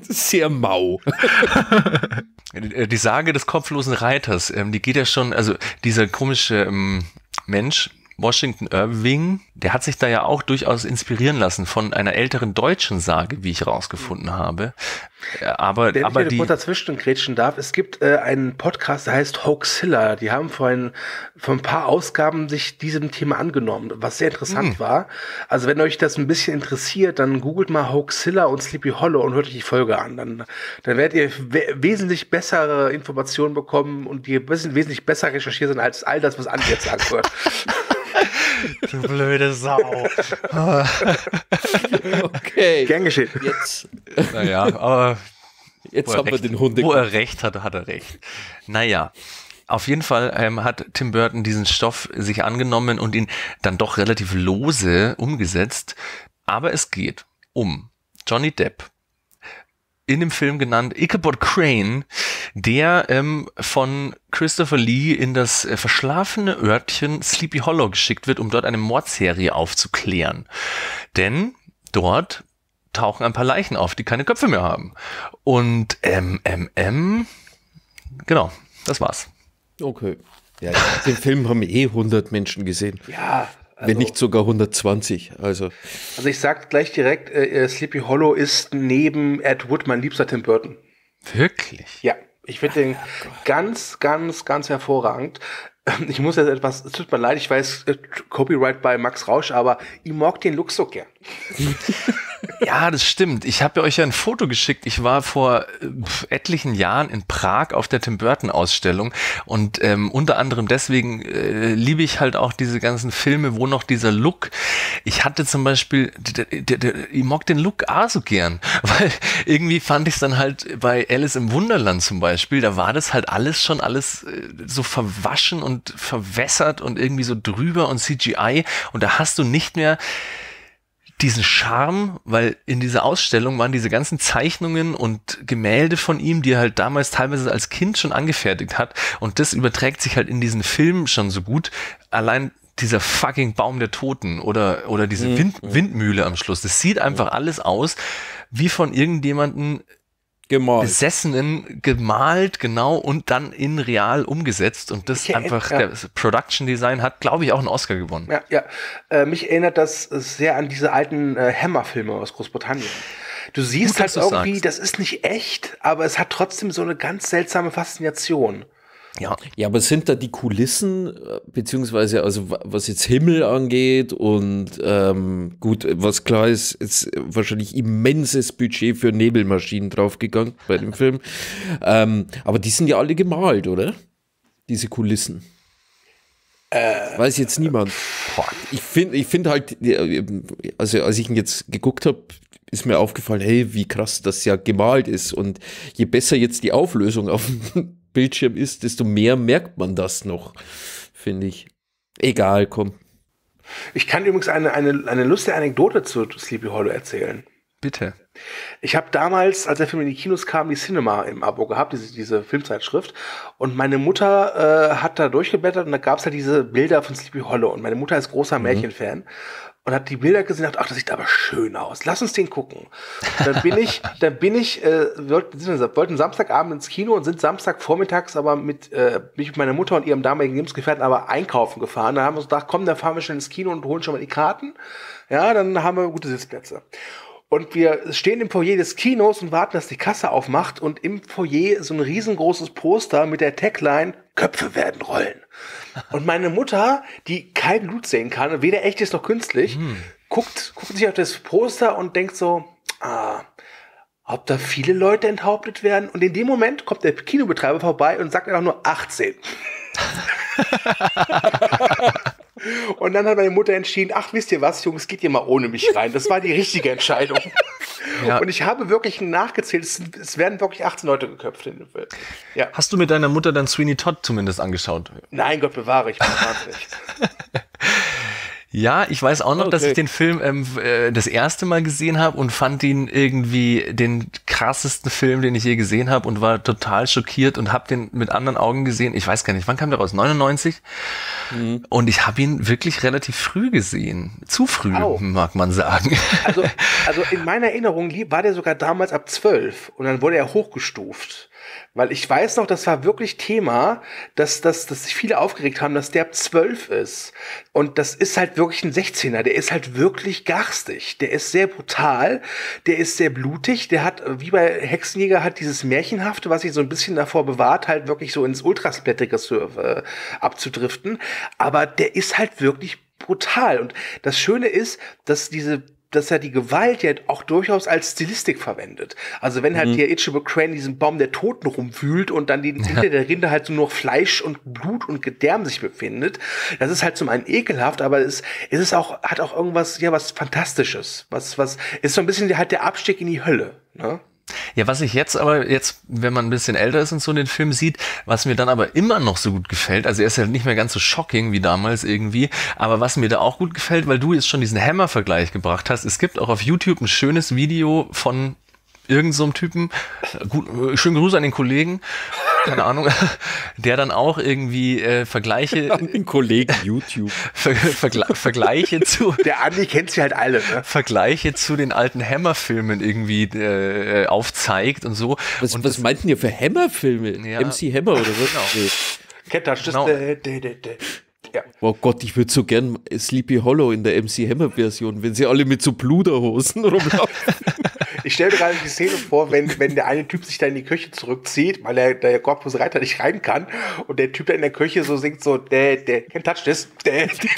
sehr mau. Die Sage des kopflosen Reiters, die geht ja schon, also dieser komische Mensch, Washington Irving, der hat sich da ja auch durchaus inspirieren lassen von einer älteren deutschen Sage, wie ich rausgefunden habe. Aber, der aber ich die dazwischen grätschen darf, es gibt äh, einen Podcast, der heißt Hoaxilla. Die haben vor ein, vor ein paar Ausgaben sich diesem Thema angenommen, was sehr interessant mhm. war. Also wenn euch das ein bisschen interessiert, dann googelt mal Hoaxilla und Sleepy Hollow und hört euch die Folge an. Dann, dann werdet ihr we wesentlich bessere Informationen bekommen und die wes wesentlich besser recherchiert sind als all das, was Andi jetzt sagen wird. Du blöde Sau. Okay. Gern geschehen. Jetzt. Naja, aber jetzt haben wir den Hund. Wo er recht hat, hat er recht. Naja, auf jeden Fall ähm, hat Tim Burton diesen Stoff sich angenommen und ihn dann doch relativ lose umgesetzt. Aber es geht um Johnny Depp, in dem Film genannt Ichabod Crane, der ähm, von Christopher Lee in das äh, verschlafene Örtchen Sleepy Hollow geschickt wird, um dort eine Mordserie aufzuklären. Denn dort tauchen ein paar Leichen auf, die keine Köpfe mehr haben. Und ähm, ähm, ähm, genau, das war's. Okay. Ja, den Film haben eh hundert Menschen gesehen. Ja. Also, wenn nicht sogar hundertzwanzig. Also, also ich sag gleich direkt, äh, Sleepy Hollow ist neben Ed Wood mein liebster Tim Burton. Wirklich? Ja, ich finde den ganz, ganz, ganz hervorragend. Ich muss jetzt etwas, es tut mir leid, ich weiß, Copyright bei Max Rausch, aber ich mag den Look so gern. Ja, das stimmt. Ich habe euch ja ein Foto geschickt. Ich war vor etlichen Jahren in Prag auf der Tim Burton Ausstellung und ähm, unter anderem deswegen äh, liebe ich halt auch diese ganzen Filme, wo noch dieser Look. Ich hatte zum Beispiel, ich mag den Look auch so gern, weil irgendwie fand ich es dann halt bei Alice im Wunderland zum Beispiel, da war das halt alles schon alles so verwaschen und verwässert und irgendwie so drüber und C G I und da hast du nicht mehr diesen Charme, weil in dieser Ausstellung waren diese ganzen Zeichnungen und Gemälde von ihm, die er halt damals teilweise als Kind schon angefertigt hat und das überträgt sich halt in diesen Filmen schon so gut. Allein dieser fucking Baum der Toten oder, oder diese mhm. Wind, Windmühle am Schluss, das sieht einfach mhm. alles aus wie von irgendjemandem gemalt. Besessenen gemalt, genau, und dann in real umgesetzt und das ich einfach, ja. Das Production Design hat, glaube ich, auch einen Oscar gewonnen. Ja, ja. Äh, mich erinnert das sehr an diese alten äh, Hammer-Filme aus Großbritannien. Du siehst gut, halt irgendwie, sagst. Das ist nicht echt, aber es hat trotzdem so eine ganz seltsame Faszination. Ja, ja, aber sind da die Kulissen, beziehungsweise also was jetzt Himmel angeht und ähm, gut, was klar ist, ist wahrscheinlich immenses Budget für Nebelmaschinen draufgegangen bei dem Film, ähm, aber die sind ja alle gemalt, oder? Diese Kulissen. Äh, Weiß jetzt niemand. Ich finde ich find halt, also als ich ihn jetzt geguckt habe, ist mir aufgefallen, hey, wie krass das ja gemalt ist und je besser jetzt die Auflösung auf dem Bildschirm ist, desto mehr merkt man das noch, finde ich. Egal, komm. Ich kann übrigens eine, eine, eine lustige Anekdote zu Sleepy Hollow erzählen. Bitte. Ich habe damals, als der Film in die Kinos kam, die Cinema im Abo gehabt, diese, diese Filmzeitschrift. Und meine Mutter äh, hat da durchgeblättert und da gab es halt diese Bilder von Sleepy Hollow. Und meine Mutter ist großer mhm. Märchenfan. Und hat die Bilder gesehen und dachte, ach, das sieht aber schön aus. Lass uns den gucken. Und dann bin ich, dann bin ich, äh, wir wollten Samstagabend ins Kino und sind Samstagvormittags aber mit, äh, bin ich mit meiner Mutter und ihrem damaligen Lebensgefährten aber einkaufen gefahren. Da haben wir uns gedacht, komm, dann fahren wir schnell ins Kino und holen schon mal die Karten. Ja, dann haben wir gute Sitzplätze. Und wir stehen im Foyer des Kinos und warten, dass die Kasse aufmacht. Und im Foyer so ein riesengroßes Poster mit der Tagline, Köpfe werden rollen. Und meine Mutter, die kein Blut sehen kann, weder echt ist noch künstlich, hm. guckt, guckt sich auf das Poster und denkt so, ah, ob da viele Leute enthauptet werden. Und in dem Moment kommt der Kinobetreiber vorbei und sagt einfach nur achtzehn. Und dann hat meine Mutter entschieden, ach, wisst ihr was, Jungs, geht ihr mal ohne mich rein. Das war die richtige Entscheidung. Ja. Und ich habe wirklich nachgezählt, es werden wirklich achtzehn Leute geköpft in dem Film. Ja. Hast du mit deiner Mutter dann Sweeney Todd zumindest angeschaut? Nein, Gott bewahre, ich bin wahnsinnig. Ja, ich weiß auch noch, okay. dass ich den Film ähm, äh, das erste Mal gesehen habe und fand ihn irgendwie den krassesten Film, den ich je gesehen habe und war total schockiert und habe den mit anderen Augen gesehen. Ich weiß gar nicht, wann kam der raus? neunundneunzig? Mhm. Und ich habe ihn wirklich relativ früh gesehen. Zu früh, Au. mag man sagen. Also, also in meiner Erinnerung war der sogar damals ab zwölf und dann wurde er hochgestuft. Weil ich weiß noch, das war wirklich Thema, dass, dass, dass sich viele aufgeregt haben, dass der ab zwölf ist. Und das ist halt wirklich ein sechzehner. Der ist halt wirklich garstig. Der ist sehr brutal. Der ist sehr blutig. Der hat, wie bei Hexenjäger, hat dieses Märchenhafte, was sich so ein bisschen davor bewahrt, halt wirklich so ins Ultrasplättrige äh, abzudriften. Aber der ist halt wirklich brutal. Und das Schöne ist, dass diese dass er die Gewalt ja auch durchaus als Stilistik verwendet. Also wenn halt mhm. der Ichigo Crane diesen Baum der Toten rumwühlt und dann die, ja. hinter der Rinde halt so nur Fleisch und Blut und Gedärm sich befindet, das ist halt zum einen ekelhaft, aber es, es ist auch, hat auch irgendwas, ja, was Fantastisches. Was, was, ist so ein bisschen halt der Abstieg in die Hölle, ne? Ja, was ich jetzt aber, jetzt, wenn man ein bisschen älter ist und so den Film sieht, was mir dann aber immer noch so gut gefällt, also er ist ja nicht mehr ganz so shocking wie damals irgendwie, aber was mir da auch gut gefällt, weil du jetzt schon diesen Hammer-Vergleich gebracht hast, es gibt auch auf YouTube ein schönes Video von irgend so einem Typen, gut, schönen Gruß an den Kollegen, keine Ahnung, der dann auch irgendwie äh, Vergleiche... An den Kollegen YouTube. Ver, vergla, Vergleiche zu... Der Andi kennt sie halt alle, ne? Vergleiche zu den alten Hammer-Filmen irgendwie äh, aufzeigt und so. Was, und was das, meinten ihr für Hammer-Filme? Ja. M C Hammer oder was? Kettasch, das... Ja. Oh Gott, ich würde so gern Sleepy Hollow in der M C Hammer Version, wenn sie alle mit so Pluderhosen rumlaufen. Ich stelle mir gerade die Szene vor, wenn, wenn der eine Typ sich da in die Küche zurückzieht, weil der, der Corpus Reiter nicht rein kann und der Typ da in der Küche so singt so, der, der, can't touch this. Dä, dä.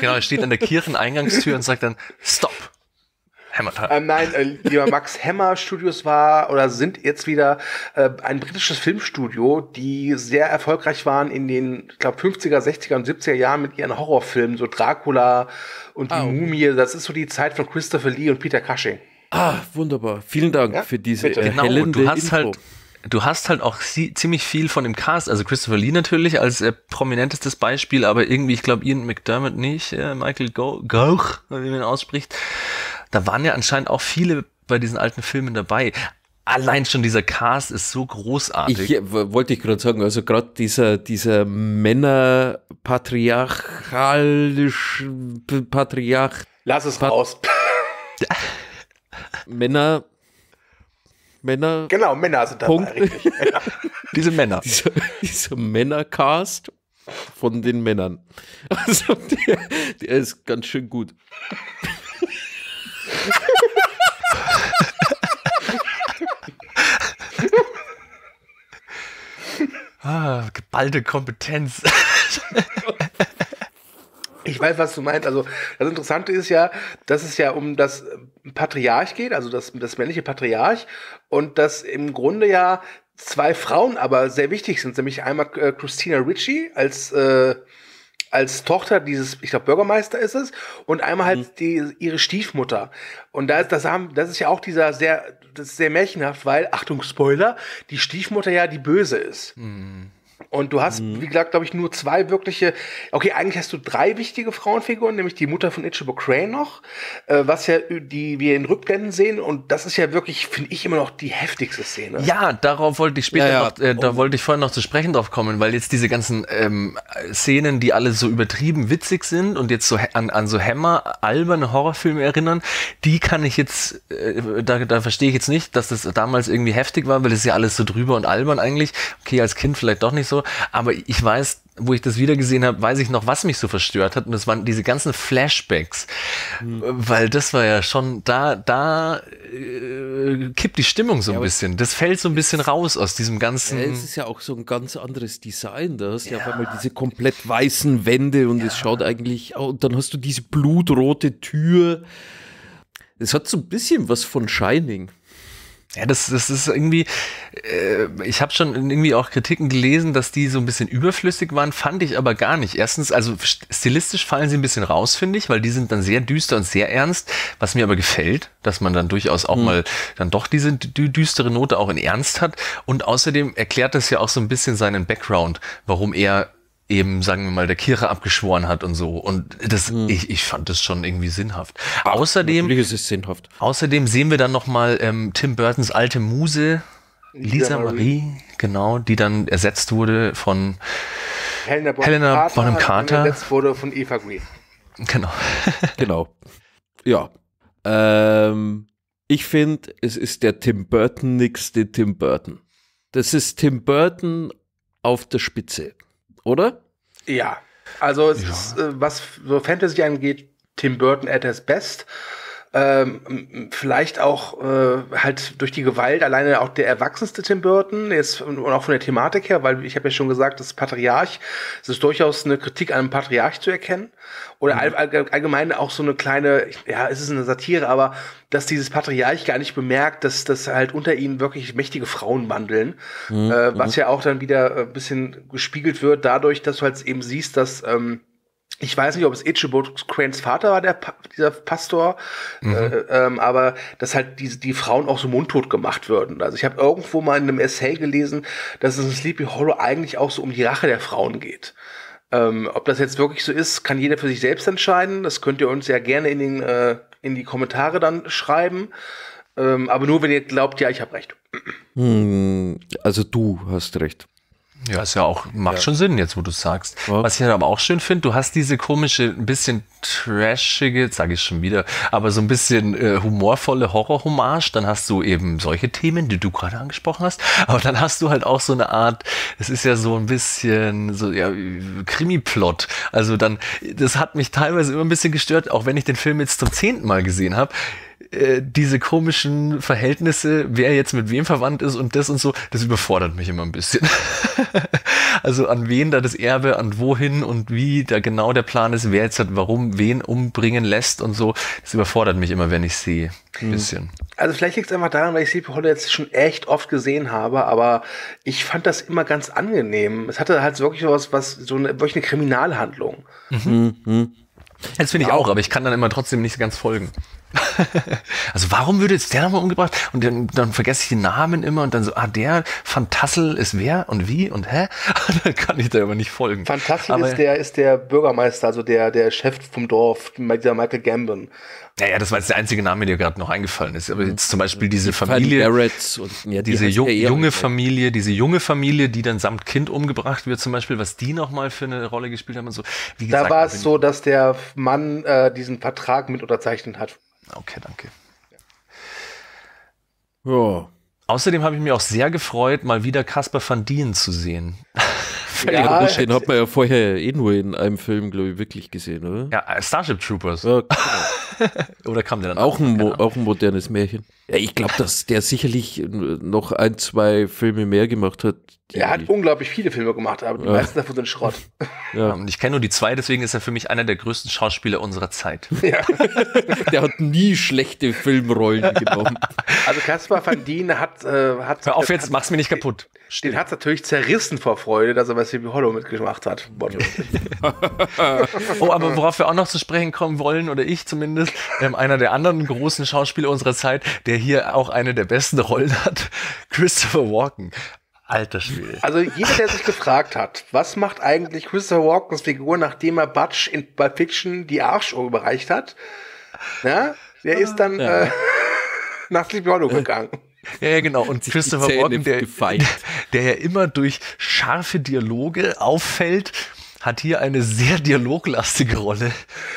Genau, er steht an der Kircheneingangstür und sagt dann, stop. Ähm, nein, äh, lieber Max, Hammer Studios war oder sind jetzt wieder äh, ein britisches Filmstudio, die sehr erfolgreich waren in den, ich glaube, fünfziger, sechziger und siebziger Jahren mit ihren Horrorfilmen, so Dracula und ah, die okay. Mumie. Das ist so die Zeit von Christopher Lee und Peter Cushing. Ah, wunderbar. Vielen Dank ja, für diese bitte. Genau, hellende du hast Info. Halt Du hast halt auch ziemlich viel von dem Cast, also Christopher Lee natürlich als äh, prominentestes Beispiel, aber irgendwie, ich glaube, Ian McDiarmid nicht, äh, Michael Gambon, wie man ihn ausspricht. Da waren ja anscheinend auch viele bei diesen alten Filmen dabei. Allein schon dieser Cast ist so großartig. Ich, wollte ich gerade sagen, also gerade dieser, dieser Männer-patriarchalische Patriarch... Lass es Pat raus. Männer... Männer. Genau, Männer sind dabei. Richtig. Männer. Diese Männer. Dieser diese Männercast von den Männern. Also der, der ist ganz schön gut. Ah, geballte Kompetenz. Ich weiß, was du meinst. Also das Interessante ist ja, dass es ja um das Patriarch geht, also das, das männliche Patriarch, und dass im Grunde ja zwei Frauen aber sehr wichtig sind, nämlich einmal äh, Christina Ricci als äh, als Tochter dieses, ich glaube, Bürgermeister ist es, und einmal halt mhm. die, ihre Stiefmutter. Und da ist, das haben, das ist ja auch dieser sehr, das ist sehr märchenhaft, weil, Achtung, Spoiler, die Stiefmutter ja die Böse ist. Mhm. Und du hast, mhm. wie gesagt, glaube ich, nur zwei wirkliche, okay, eigentlich hast du drei wichtige Frauenfiguren, nämlich die Mutter von Ichibo Crane noch, äh, was ja, die wir in Rückblenden sehen, und das ist ja wirklich, finde ich, immer noch die heftigste Szene. Ja, darauf wollte ich später ja, ja. noch, äh, da oh. wollte ich vorhin noch zu sprechen drauf kommen, weil jetzt diese ganzen ähm, Szenen, die alle so übertrieben witzig sind und jetzt so an, an so Hämmer, alberne Horrorfilme erinnern, die kann ich jetzt, äh, da, da verstehe ich jetzt nicht, dass das damals irgendwie heftig war, weil das ja alles so drüber und albern eigentlich, okay, als Kind vielleicht doch nicht so, aber ich weiß, wo ich das wieder gesehen habe, weiß ich noch, was mich so verstört hat, und das waren diese ganzen Flashbacks, mhm. weil das war ja schon, da da äh, kippt die Stimmung so ein ja, bisschen, das fällt so ein bisschen raus aus diesem ganzen... Ja, es ist ja auch so ein ganz anderes Design, da hast du ja auf einmal diese komplett weißen Wände und ja. es schaut eigentlich, und dann hast du diese blutrote Tür, es hat so ein bisschen was von Shining. Ja, das, das ist irgendwie, äh, ich habe schon irgendwie auch Kritiken gelesen, dass die so ein bisschen überflüssig waren, fand ich aber gar nicht. Erstens, also stilistisch fallen sie ein bisschen raus, finde ich, weil die sind dann sehr düster und sehr ernst, was mir aber gefällt, dass man dann durchaus auch mhm. mal dann doch diese dü düstere Note auch in Ernst hat, und außerdem erklärt das ja auch so ein bisschen seinen Background, warum er eben, sagen wir mal, der Kirche abgeschworen hat und so. Und das, hm. ich, ich fand das schon irgendwie sinnhaft. Ach, außerdem, ist es sinnhaft. Außerdem sehen wir dann nochmal ähm, Tim Burtons alte Muse, Lisa, Lisa Marie, Marie, genau, die dann ersetzt wurde von Helena Bonham, Helena Bonham Carter. Und ersetzt wurde von Eva Green. Genau. genau. Ja. Ähm, ich finde, es ist der Tim Burton nächste Tim Burton. Das ist Tim Burton auf der Spitze. Oder? Ja, also es ja. ist, was so Fantasy angeht, Tim Burton at his best. Ähm, vielleicht auch äh, halt durch die Gewalt alleine auch der erwachsenste Tim Burton, jetzt, und auch von der Thematik her, weil ich habe ja schon gesagt, das Patriarch, es ist durchaus eine Kritik an einem Patriarch zu erkennen. Oder mhm. all, all, allgemein auch so eine kleine, ja, es ist eine Satire, aber dass dieses Patriarch gar nicht bemerkt, dass, dass halt unter ihnen wirklich mächtige Frauen wandeln, mhm. äh, was ja auch dann wieder ein bisschen gespiegelt wird dadurch, dass du halt eben siehst, dass ähm, ich weiß nicht, ob es Ichibo Cranes Vater war, der pa dieser Pastor, mhm. äh, ähm, aber dass halt die, die Frauen auch so mundtot gemacht würden. Also ich habe irgendwo mal in einem Essay gelesen, dass es in Sleepy Hollow eigentlich auch so um die Rache der Frauen geht. Ähm, ob das jetzt wirklich so ist, kann jeder für sich selbst entscheiden. Das könnt ihr uns ja gerne in, den, äh, in die Kommentare dann schreiben. Ähm, aber nur, wenn ihr glaubt, ja, ich habe recht. Hm, also du hast recht. Ja, ist ja auch, macht ja. schon Sinn jetzt, wo du es sagst. Ja. Was ich dann aber auch schön finde, du hast diese komische, ein bisschen trashige, sage ich schon wieder, aber so ein bisschen äh, humorvolle Horror-Hommage, dann hast du eben solche Themen, die du gerade angesprochen hast, aber dann hast du halt auch so eine Art, es ist ja so ein bisschen so, ja, Krimi-Plot, also dann, das hat mich teilweise immer ein bisschen gestört, auch wenn ich den Film jetzt zum zehnten Mal gesehen habe, äh, diese komischen Verhältnisse, wer jetzt mit wem verwandt ist und das und so, das überfordert mich immer ein bisschen. Also an wen da das Erbe, an wohin und wie da genau der Plan ist, wer jetzt hat, warum, wen umbringen lässt und so, das überfordert mich immer, wenn ich sehe. Ein mhm. bisschen. Also vielleicht liegt es einfach daran, weil ich Sleepy Hollow jetzt schon echt oft gesehen habe, aber ich fand das immer ganz angenehm. Es hatte halt wirklich sowas, was, so eine, wirklich eine Kriminalhandlung. Mhm. Mhm. Das finde ich auch, aber ich kann dann immer trotzdem nicht ganz folgen. Also warum würde jetzt der nochmal umgebracht? Und dann, dann vergesse ich den Namen immer und dann so, ah, der Van Tassel ist wer und wie und hä? Dann kann ich da immer nicht folgen. Van Tassel ist der, ist der Bürgermeister, also der, der Chef vom Dorf, dieser Michael Gambon. Naja, das war jetzt der einzige Name, der gerade noch eingefallen ist. Aber jetzt zum Beispiel diese Familie, und, ja, die diese ju junge Familie, diese junge Familie, die dann samt Kind umgebracht wird zum Beispiel, was die nochmal für eine Rolle gespielt haben und so. Wie gesagt, da war es so, dass der Mann äh, diesen Vertrag mit unterzeichnet hat. Okay, danke. Ja. Außerdem habe ich mich auch sehr gefreut, mal wieder Caspar van Dien zu sehen. Ja, ja, den hat man ja vorher eh nur in einem Film, glaube ich, wirklich gesehen, oder? Ja, Starship Troopers. Ja, genau. Oder kam der dann auch? Auch ein, Mo auch ein modernes Märchen. Ja, ich glaube, dass der sicherlich noch ein, zwei Filme mehr gemacht hat. Er hat unglaublich viele Filme gemacht, aber die ja. meisten davon sind Schrott. Ja. Und ich kenne nur die zwei, deswegen ist er für mich einer der größten Schauspieler unserer Zeit. Ja. Der hat nie schlechte Filmrollen genommen. Also Caspar van Dien hat... Äh, hat Hör auf jetzt, hat, mach's mir nicht kaputt. Stimmt. Den hat es natürlich zerrissen vor Freude, dass er bei Sleepy Hollow mitgemacht hat. Oh, aber worauf wir auch noch zu sprechen kommen wollen, oder ich zumindest, ähm, einer der anderen großen Schauspieler unserer Zeit, der hier auch eine der besten Rollen hat, Christopher Walken. Alter Schwede. Also jeder, der sich gefragt hat, was macht eigentlich Christopher Walkens Figur, nachdem er Butch in Pulp Fiction die Arschuhr überreicht hat, ja, der ist dann ja. äh, nach Sleepy Hollow gegangen. Ja, ja, genau. Und Christopher Walken, der, der ja immer durch scharfe Dialoge auffällt, hat hier eine sehr dialoglastige Rolle.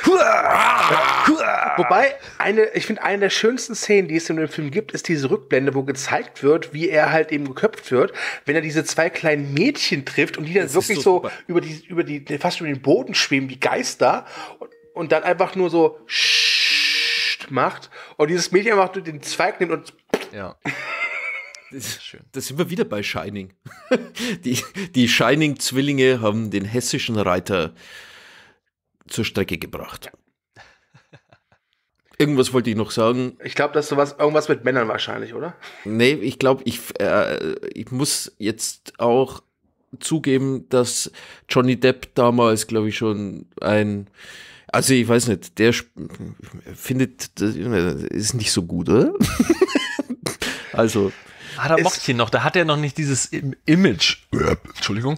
Huah! Huah! Wobei, eine, ich finde, eine der schönsten Szenen, die es in dem Film gibt, ist diese Rückblende, wo gezeigt wird, wie er halt eben geköpft wird, wenn er diese zwei kleinen Mädchen trifft und die dann das wirklich so, so über die, über die, fast über den Boden schweben, wie Geister, und, und dann einfach nur so macht und dieses Mädchen einfach nur den Zweig nimmt und ja. Das ist schön. Das sind wir wieder bei Shining. Die, die Shining-Zwillinge haben den hessischen Reiter zur Strecke gebracht. Irgendwas wollte ich noch sagen. Ich glaube, dass sowas, irgendwas mit Männern wahrscheinlich, oder? Nee, ich glaube, ich, äh, ich muss jetzt auch zugeben, dass Johnny Depp damals, glaube ich, schon ein... Also ich weiß nicht, der findet, das ist nicht so gut, oder? Also... Ah, da mochte ihn noch, da hat er noch nicht dieses Im Image. Entschuldigung.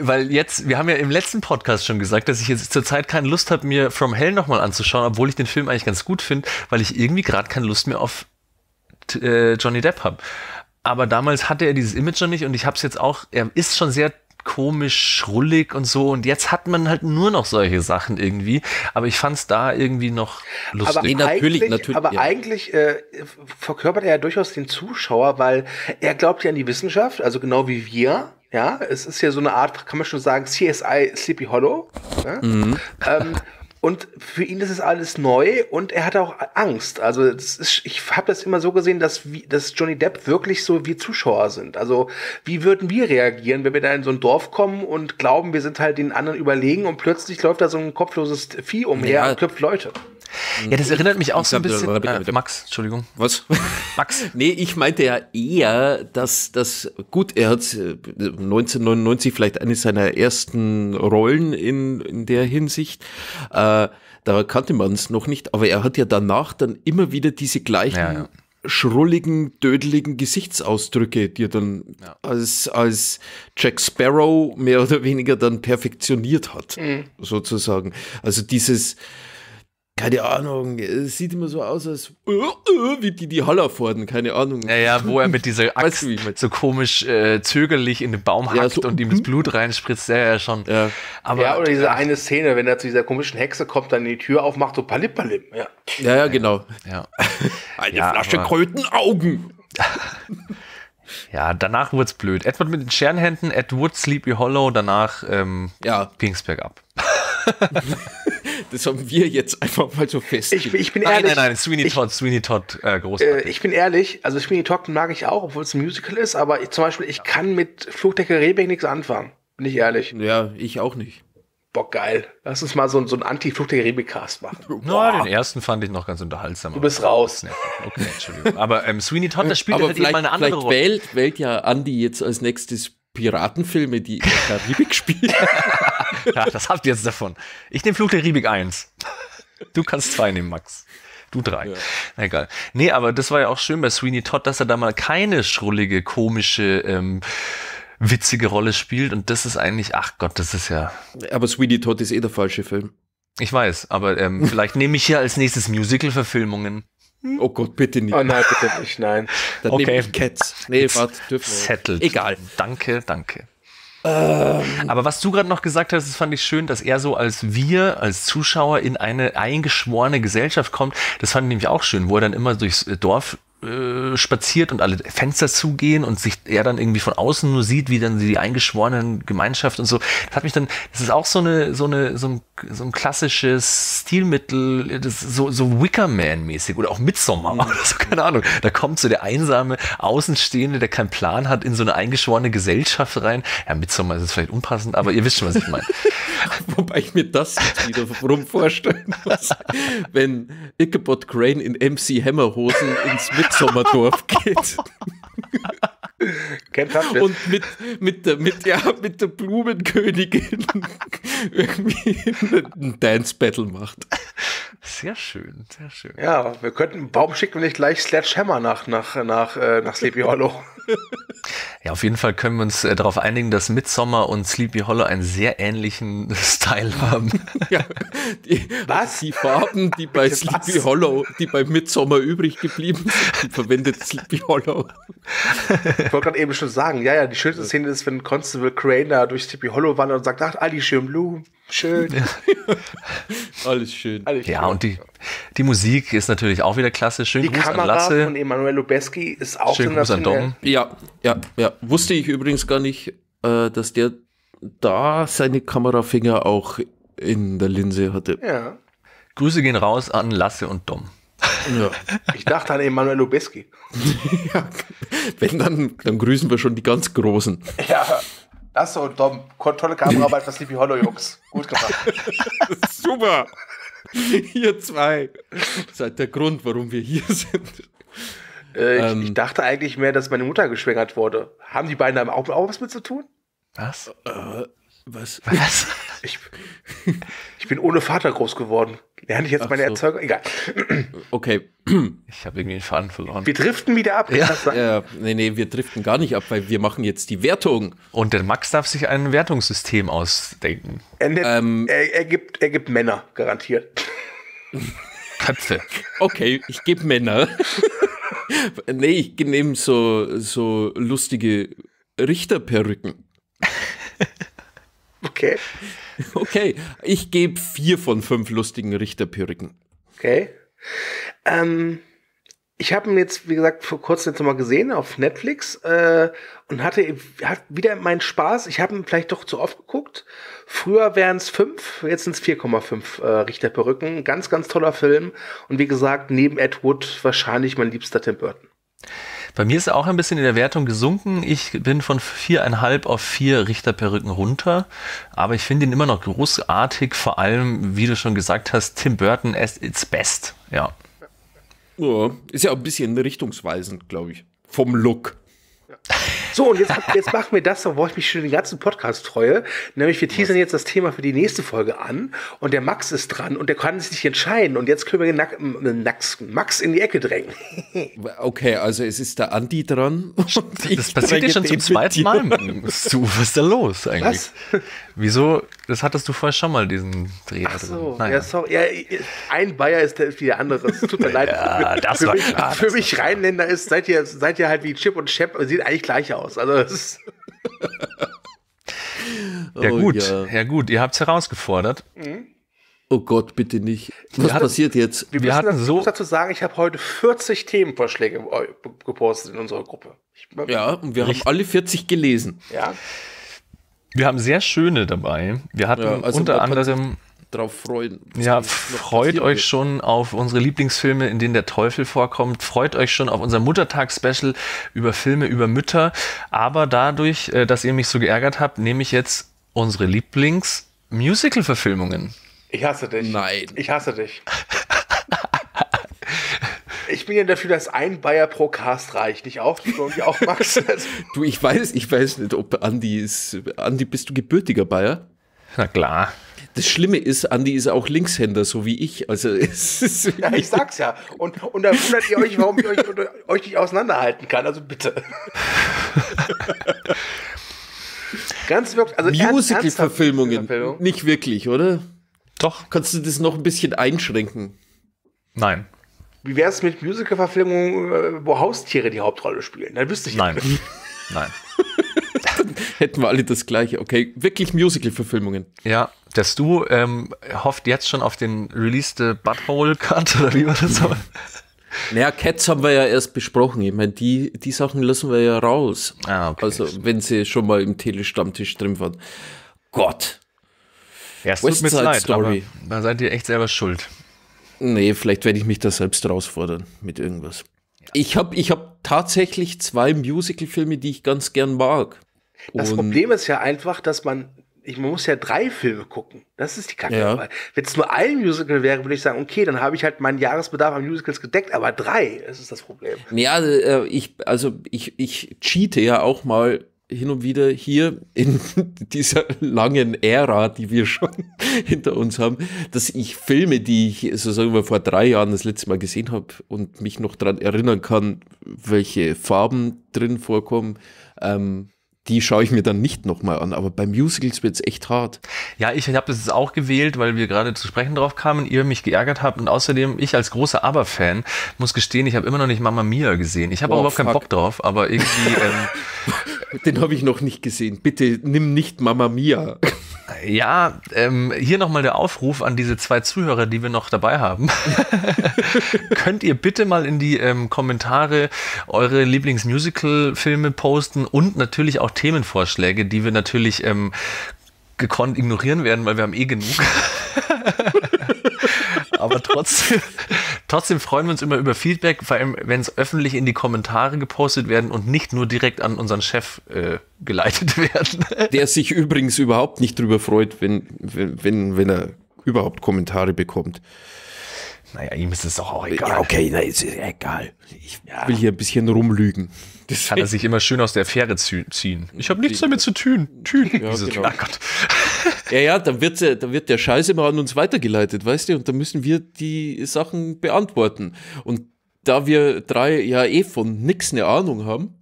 Weil jetzt, wir haben ja im letzten Podcast schon gesagt, dass ich jetzt zurzeit keine Lust habe, mir From Hell nochmal anzuschauen, obwohl ich den Film eigentlich ganz gut finde, weil ich irgendwie gerade keine Lust mehr auf äh, Johnny Depp habe. Aber damals hatte er dieses Image noch nicht und ich habe es jetzt auch, er ist schon sehr komisch, schrullig und so. Und jetzt hat man halt nur noch solche Sachen irgendwie. Aber ich fand es da irgendwie noch lustig. Aber nee, natürlich, eigentlich, natürlich, aber ja. eigentlich äh, verkörpert er ja durchaus den Zuschauer, weil er glaubt ja an die Wissenschaft, also genau wie wir. Ja, es ist ja so eine Art, kann man schon sagen, C S I Sleepy Hollow. Ja? Mhm. Ähm, und für ihn ist es alles neu und er hat auch Angst. Also das ist, ich habe das immer so gesehen, dass, wie, dass Johnny Depp wirklich so wie Zuschauer sind. Also wie würden wir reagieren, wenn wir da in so ein Dorf kommen und glauben, wir sind halt den anderen überlegen und plötzlich läuft da so ein kopfloses Vieh umher ja. und köpft Leute. Ja, das erinnert mich auch ich so ein bisschen... Äh, Max, Entschuldigung. Was? Max? Nee, ich meinte ja eher, dass das... Gut, er hat neunzehnhundertneunundneunzig vielleicht eine seiner ersten Rollen in, in der Hinsicht. Äh, da kannte man es noch nicht. Aber er hat ja danach dann immer wieder diese gleichen ja, ja. schrulligen, dödeligen Gesichtsausdrücke, die er dann ja. als, als Jack Sparrow mehr oder weniger dann perfektioniert hat. Mhm. Sozusagen. Also dieses... Keine Ahnung, es sieht immer so aus, als uh, uh, wie die die Hallerforden, keine Ahnung. Ja, ja, wo er mit dieser Axt weißt du, wie ich mein? so komisch äh, zögerlich in den Baum hackt ja, so, und ihm das Blut reinspritzt, ja, ja, schon. Ja. Aber, ja, oder diese eine Szene, wenn er zu dieser komischen Hexe kommt, dann die Tür aufmacht, so palim palim. Ja, ja, ja genau. Ja. Eine ja, Flasche Krötenaugen. Ja, danach wurde es blöd. Edward mit den Scherenhänden, Ed Wood, Sleepy Hollow, danach ähm, ja. ging es bergab. Das haben wir jetzt einfach mal so fest. Ich, ich bin ehrlich. Nein, nein, nein, Sweeney ich, Todd, Sweeney Todd, äh, großartig. Äh, ich bin ehrlich, also Sweeney Todd mag ich auch, obwohl es ein Musical ist, aber ich, zum Beispiel, ich ja. kann mit Fluchdecke Rehbeck nichts anfangen. Bin ich ehrlich. Ja, ich auch nicht. Boah, geil. Lass uns mal so, so einen Anti-Fluchdecke Rehbeck-Cast machen. Na, no, den ersten fand ich noch ganz unterhaltsam. Du bist raus. Nee, okay, Entschuldigung. Aber ähm, Sweeney Todd, das spielt aber halt eben mal eine andere Rolle. Wählt, wählt ja Andi jetzt als nächstes Piratenfilme, die in der Karibik spielen. Ja, das habt ihr jetzt davon. Ich nehme Fluch der Karibik eins. Du kannst zwei nehmen, Max. Du drei. Ja. Egal. Nee, aber das war ja auch schön bei Sweeney Todd, dass er da mal keine schrullige, komische, ähm, witzige Rolle spielt. Und das ist eigentlich, ach Gott, das ist ja... Aber Sweeney Todd ist eh der falsche Film. Ich weiß, aber ähm, vielleicht nehme ich hier als nächstes Musical-Verfilmungen. Oh Gott, bitte nicht. Oh nein, bitte nicht, nein. Dann okay. nehme ich Cats. Nee, warte, dürfen wir. Egal. Danke, danke. Ähm. Aber was du gerade noch gesagt hast, das fand ich schön, dass er so als wir, als Zuschauer in eine eingeschworene Gesellschaft kommt. Das fand ich nämlich auch schön, wo er dann immer durchs Dorf äh, spaziert und alle Fenster zugehen und sich er dann irgendwie von außen nur sieht, wie dann die eingeschworenen Gemeinschaft und so. Das hat mich dann, das ist auch so eine, so eine, so ein, so ein klassisches Stilmittel, das so, so Wicker-Man-mäßig oder auch Midsommar oder so, keine Ahnung. Da kommt so der einsame Außenstehende, der keinen Plan hat, in so eine eingeschworene Gesellschaft rein. Ja, Midsommar ist jetzt vielleicht unpassend, aber ihr wisst schon, was ich meine. Wobei ich mir das jetzt wieder rum vorstellen muss, wenn Ichabod Crane in M C Hammer-Hosen ins Midsommar-Dorf geht. Und mit, mit, der, mit, ja, mit der Blumenkönigin irgendwie ein Dance-Battle macht. Sehr schön, sehr schön. Ja, wir könnten Baum schicken, nicht gleich Sledgehammer nach, nach, nach, äh, nach Sleepy Hollow. Ja, auf jeden Fall können wir uns äh, darauf einigen, dass Midsommar und Sleepy Hollow einen sehr ähnlichen Style haben. Ja, die, was? Die Farben, die bei was? Sleepy Hollow, die bei Midsommar übrig geblieben sind, die verwendet Sleepy Hollow. Ich wollte gerade eben schon sagen, ja, ja, die schönste Szene ist, wenn Constable Crane da durch Sleepy Hollow wandert und sagt, ach, all die schönen Blumen. Schön. Ja. Alles schön. Alles ja, schön. Und die, die Musik ist natürlich auch wieder klasse. Schön die Gruß Kamera an Lasse. Von Emanuel Lubezki ist auch schön Gruß an Dom. Ja, ja, ja. Wusste ich übrigens gar nicht, äh, dass der da seine Kamerafinger auch in der Linse hatte. Ja. Grüße gehen raus an Lasse und Dom. Ja. Ich dachte an Emanuel Lubezki. Ja. Wenn, dann, dann grüßen wir schon die ganz Großen. Ja. Lasse und Dom, tolle Kameraarbeit für Sleepy Hollow, Jungs. Gut gemacht. Super. Ihr zwei seid der Grund, warum wir hier sind. Äh, ich, ähm, ich dachte eigentlich mehr, dass meine Mutter geschwängert wurde. Haben die beiden da auch, auch was mit zu tun? Was? Äh, was? Was? Ich, ich bin ohne Vater groß geworden. Lerne ich jetzt Ach meine so. Erzeugung? Egal. Okay. Ich habe irgendwie den Faden verloren. Wir driften wieder ab. Ja. Ja, nee, nee, wir driften gar nicht ab, weil wir machen jetzt die Wertung. Und der Max darf sich ein Wertungssystem ausdenken. Er, ähm, er, er, gibt, er gibt Männer, garantiert. Köpfe. Okay, ich gebe Männer. Nee, ich nehme so, so lustige Richterperücken. Okay. Okay, ich gebe vier von fünf lustigen Richterperücken. Okay. Ähm, ich habe ihn jetzt, wie gesagt, vor kurzem jetzt nochmal gesehen auf Netflix äh, und hatte hat wieder meinen Spaß. Ich habe ihn vielleicht doch zu oft geguckt. Früher wären es fünf, jetzt sind es vier Komma fünf äh, Richterperücken. Ganz, ganz toller Film. Und wie gesagt, neben Ed Wood wahrscheinlich mein liebster Tim Burton. Bei mir ist er auch ein bisschen in der Wertung gesunken. Ich bin von viereinhalb auf vier Richterperücken runter. Aber ich finde ihn immer noch großartig. Vor allem, wie du schon gesagt hast, Tim Burton at its best. Ja. Ja, ist ja auch ein bisschen richtungsweisend, glaube ich. Vom Look. Ja. So, und jetzt, jetzt machen wir das, wo ich mich schon den ganzen Podcast freue. Nämlich, wir teasern jetzt das Thema für die nächste Folge an. Und der Max ist dran und der kann sich nicht entscheiden. Und jetzt können wir den Max in die Ecke drängen. Okay, also es ist der Andi dran. Das passiert dir schon zum zweiten Mal. So, was ist da los eigentlich? Was? Wieso? Das hattest du vorher schon mal, diesen Dreh. Ach so, naja. Ja, sorry. Ja, ein Bayer ist der, wie der andere. Es tut mir leid. Ja, das für war mich, klar, für das mich war Rheinländer klar. Ist, seid ihr, seid ihr halt wie Chip und Chap. Sieht eigentlich gleich aus. Also das ist ja, gut. Oh, ja. ja gut, ihr habt es herausgefordert. Mhm. Oh Gott, bitte nicht. Was hatten, passiert jetzt? Wir, wir hatten das, so. Ich muss dazu sagen, ich habe heute vierzig Themenvorschläge gepostet in unserer Gruppe. Ich, ja, und wir richtig. Haben alle vierzig gelesen. Ja. Wir haben sehr schöne dabei. Wir hatten ja, also unter anderem drauf freuen. Ja, freut euch schon auf unsere Lieblingsfilme, in denen der Teufel vorkommt. Freut euch schon auf unser Muttertags-Special über Filme, über Mütter. Aber dadurch, dass ihr mich so geärgert habt, nehme ich jetzt unsere Lieblings-Musical-Verfilmungen. Ich hasse dich. Nein. Ich hasse dich. Ich bin ja dafür, dass ein Bayer pro Cast reicht. Nicht auch, nicht auch Max. Du, ich weiß, ich weiß nicht, ob Andi ist. Andi, bist du gebürtiger Bayer? Na klar. Das Schlimme ist, Andi ist auch Linkshänder, so wie ich. Also, es ist ja, ich sag's ja. Und, und da wundert ihr euch, warum ich euch, euch nicht auseinanderhalten kann. Also bitte. Ganz wirklich. Also Musical-Verfilmungen. Nicht wirklich, oder? Doch. Kannst du das noch ein bisschen einschränken? Nein. Wie wäre es mit Musical-Verfilmungen, wo Haustiere die Hauptrolle spielen? Dann wüsste ich nicht. Nein. Nein. Hätten wir alle das Gleiche. Okay, wirklich Musical-Verfilmungen. Ja, dass du ähm, hofft jetzt schon auf den Release der Butthole-Cut oder wie war das? Ja. Naja, Cats haben wir ja erst besprochen. Ich meine, die, die Sachen lassen wir ja raus. Ah, okay. Also, wenn sie schon mal im Tele-Stammtisch drin waren. Gott. Ja, es tut mir leid, aber da seid ihr echt selber schuld. Nee, vielleicht werde ich mich da selbst herausfordern mit irgendwas. Ja. Ich habe ich hab tatsächlich zwei Musical-Filme, die ich ganz gern mag. Das und Problem ist ja einfach, dass man, ich, man muss ja drei Filme gucken. Das ist die Kacke. Ja. Wenn es nur ein Musical wäre, würde ich sagen, okay, dann habe ich halt meinen Jahresbedarf an Musicals gedeckt, aber drei, das ist das Problem. Ja, ich, also ich, ich cheate ja auch mal hin und wieder hier in dieser langen Ära, die wir schon hinter uns haben, dass ich Filme, die ich so sagen wir vor drei Jahren das letzte Mal gesehen habe und mich noch daran erinnern kann, welche Farben drin vorkommen, ähm, die schaue ich mir dann nicht nochmal an. Aber bei Musicals wird es echt hart. Ja, ich habe das jetzt auch gewählt, weil wir gerade zu sprechen drauf kamen, ihr mich geärgert habt. Und außerdem, ich als großer ABBA-Fan muss gestehen, ich habe immer noch nicht Mamma Mia gesehen. Ich habe oh, auch überhaupt fuck. keinen Bock drauf, aber irgendwie... Ähm, den habe ich noch nicht gesehen. Bitte nimm nicht Mamma Mia. Ja, ähm, hier nochmal der Aufruf an diese zwei Zuhörer, die wir noch dabei haben. Könnt ihr bitte mal in die ähm, Kommentare eure Lieblingsmusical-Filme posten und natürlich auch Themenvorschläge, die wir natürlich ähm, gekonnt ignorieren werden, weil wir haben eh genug. Aber trotzdem, trotzdem freuen wir uns immer über Feedback, vor allem wenn es öffentlich in die Kommentare gepostet werden und nicht nur direkt an unseren Chef äh, geleitet werden. Der sich übrigens überhaupt nicht drüber freut, wenn, wenn, wenn, wenn er überhaupt Kommentare bekommt. Naja, ihm ist es auch, auch egal. Ja, okay, na, ist egal. Ich ja. will hier ein bisschen rumlügen. Das kann er sich immer schön aus der Affäre ziehen. Ich habe nichts damit zu tun. Tün. Ja, genau. Oh Gott. Ja, ja, dann, wird's, dann wird der Scheiß immer an uns weitergeleitet, weißt du? Und dann müssen wir die Sachen beantworten. Und da wir drei ja eh von nix eine Ahnung haben,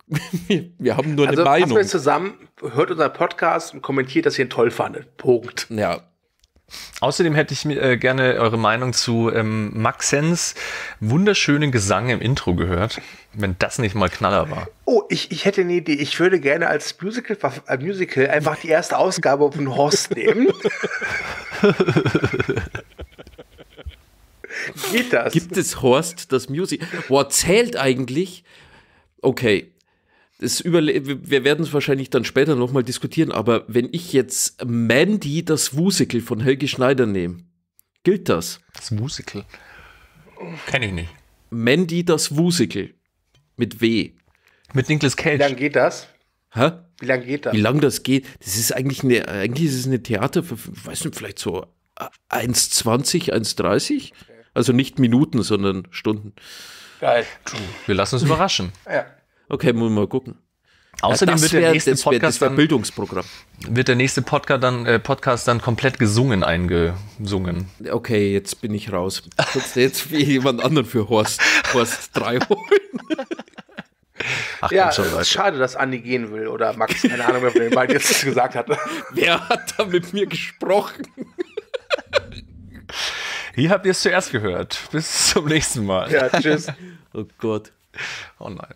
wir, wir haben nur also eine Meinung. Also zusammen, hört unseren Podcast und kommentiert, dass ihr ihn toll fandet. Punkt. Ja. Außerdem hätte ich mir äh, gerne eure Meinung zu ähm, Maxens wunderschönen Gesang im Intro gehört, wenn das nicht mal Knaller war. Oh, ich, ich hätte eine Idee. Ich würde gerne als Musical, äh, Musical einfach die erste Ausgabe von Horst nehmen. Geht das? Gibt es Horst, das Musical? Boah, zählt eigentlich? Okay. Das überle wir werden es wahrscheinlich dann später nochmal diskutieren, aber wenn ich jetzt Mandy, das Musical von Helge Schneider nehme, gilt das? Das Musical? Kenne ich nicht. Mandy, das Musical. Mit W. Mit Nicolas Cage. Wie lange geht das? Hä? Wie lange geht das? Wie lange das geht? Das ist eigentlich eine, eigentlich ist es eine Theater, für, weiß nicht, vielleicht so eins zwanzig, eins dreißig? Also nicht Minuten, sondern Stunden. Geil. Wir lassen uns überraschen. Ja. Okay, muss mal gucken. Außerdem ja, wird, der wär, nächste Podcast wär, das wär dann, Bildungsprogramm. wird der nächste Podcast dann, äh, Podcast dann komplett gesungen eingesungen. Okay, jetzt bin ich raus. Kannst du jetzt wie jemand anderen für Horst, Horst drei holen? Ach, ja, schon, es ist schade, dass Andi gehen will oder Max, keine Ahnung, wer von den beiden jetzt gesagt hat. Wer hat da mit mir gesprochen? Hier habt ihr es zuerst gehört. Bis zum nächsten Mal. Ja, tschüss. Oh Gott. Oh nein.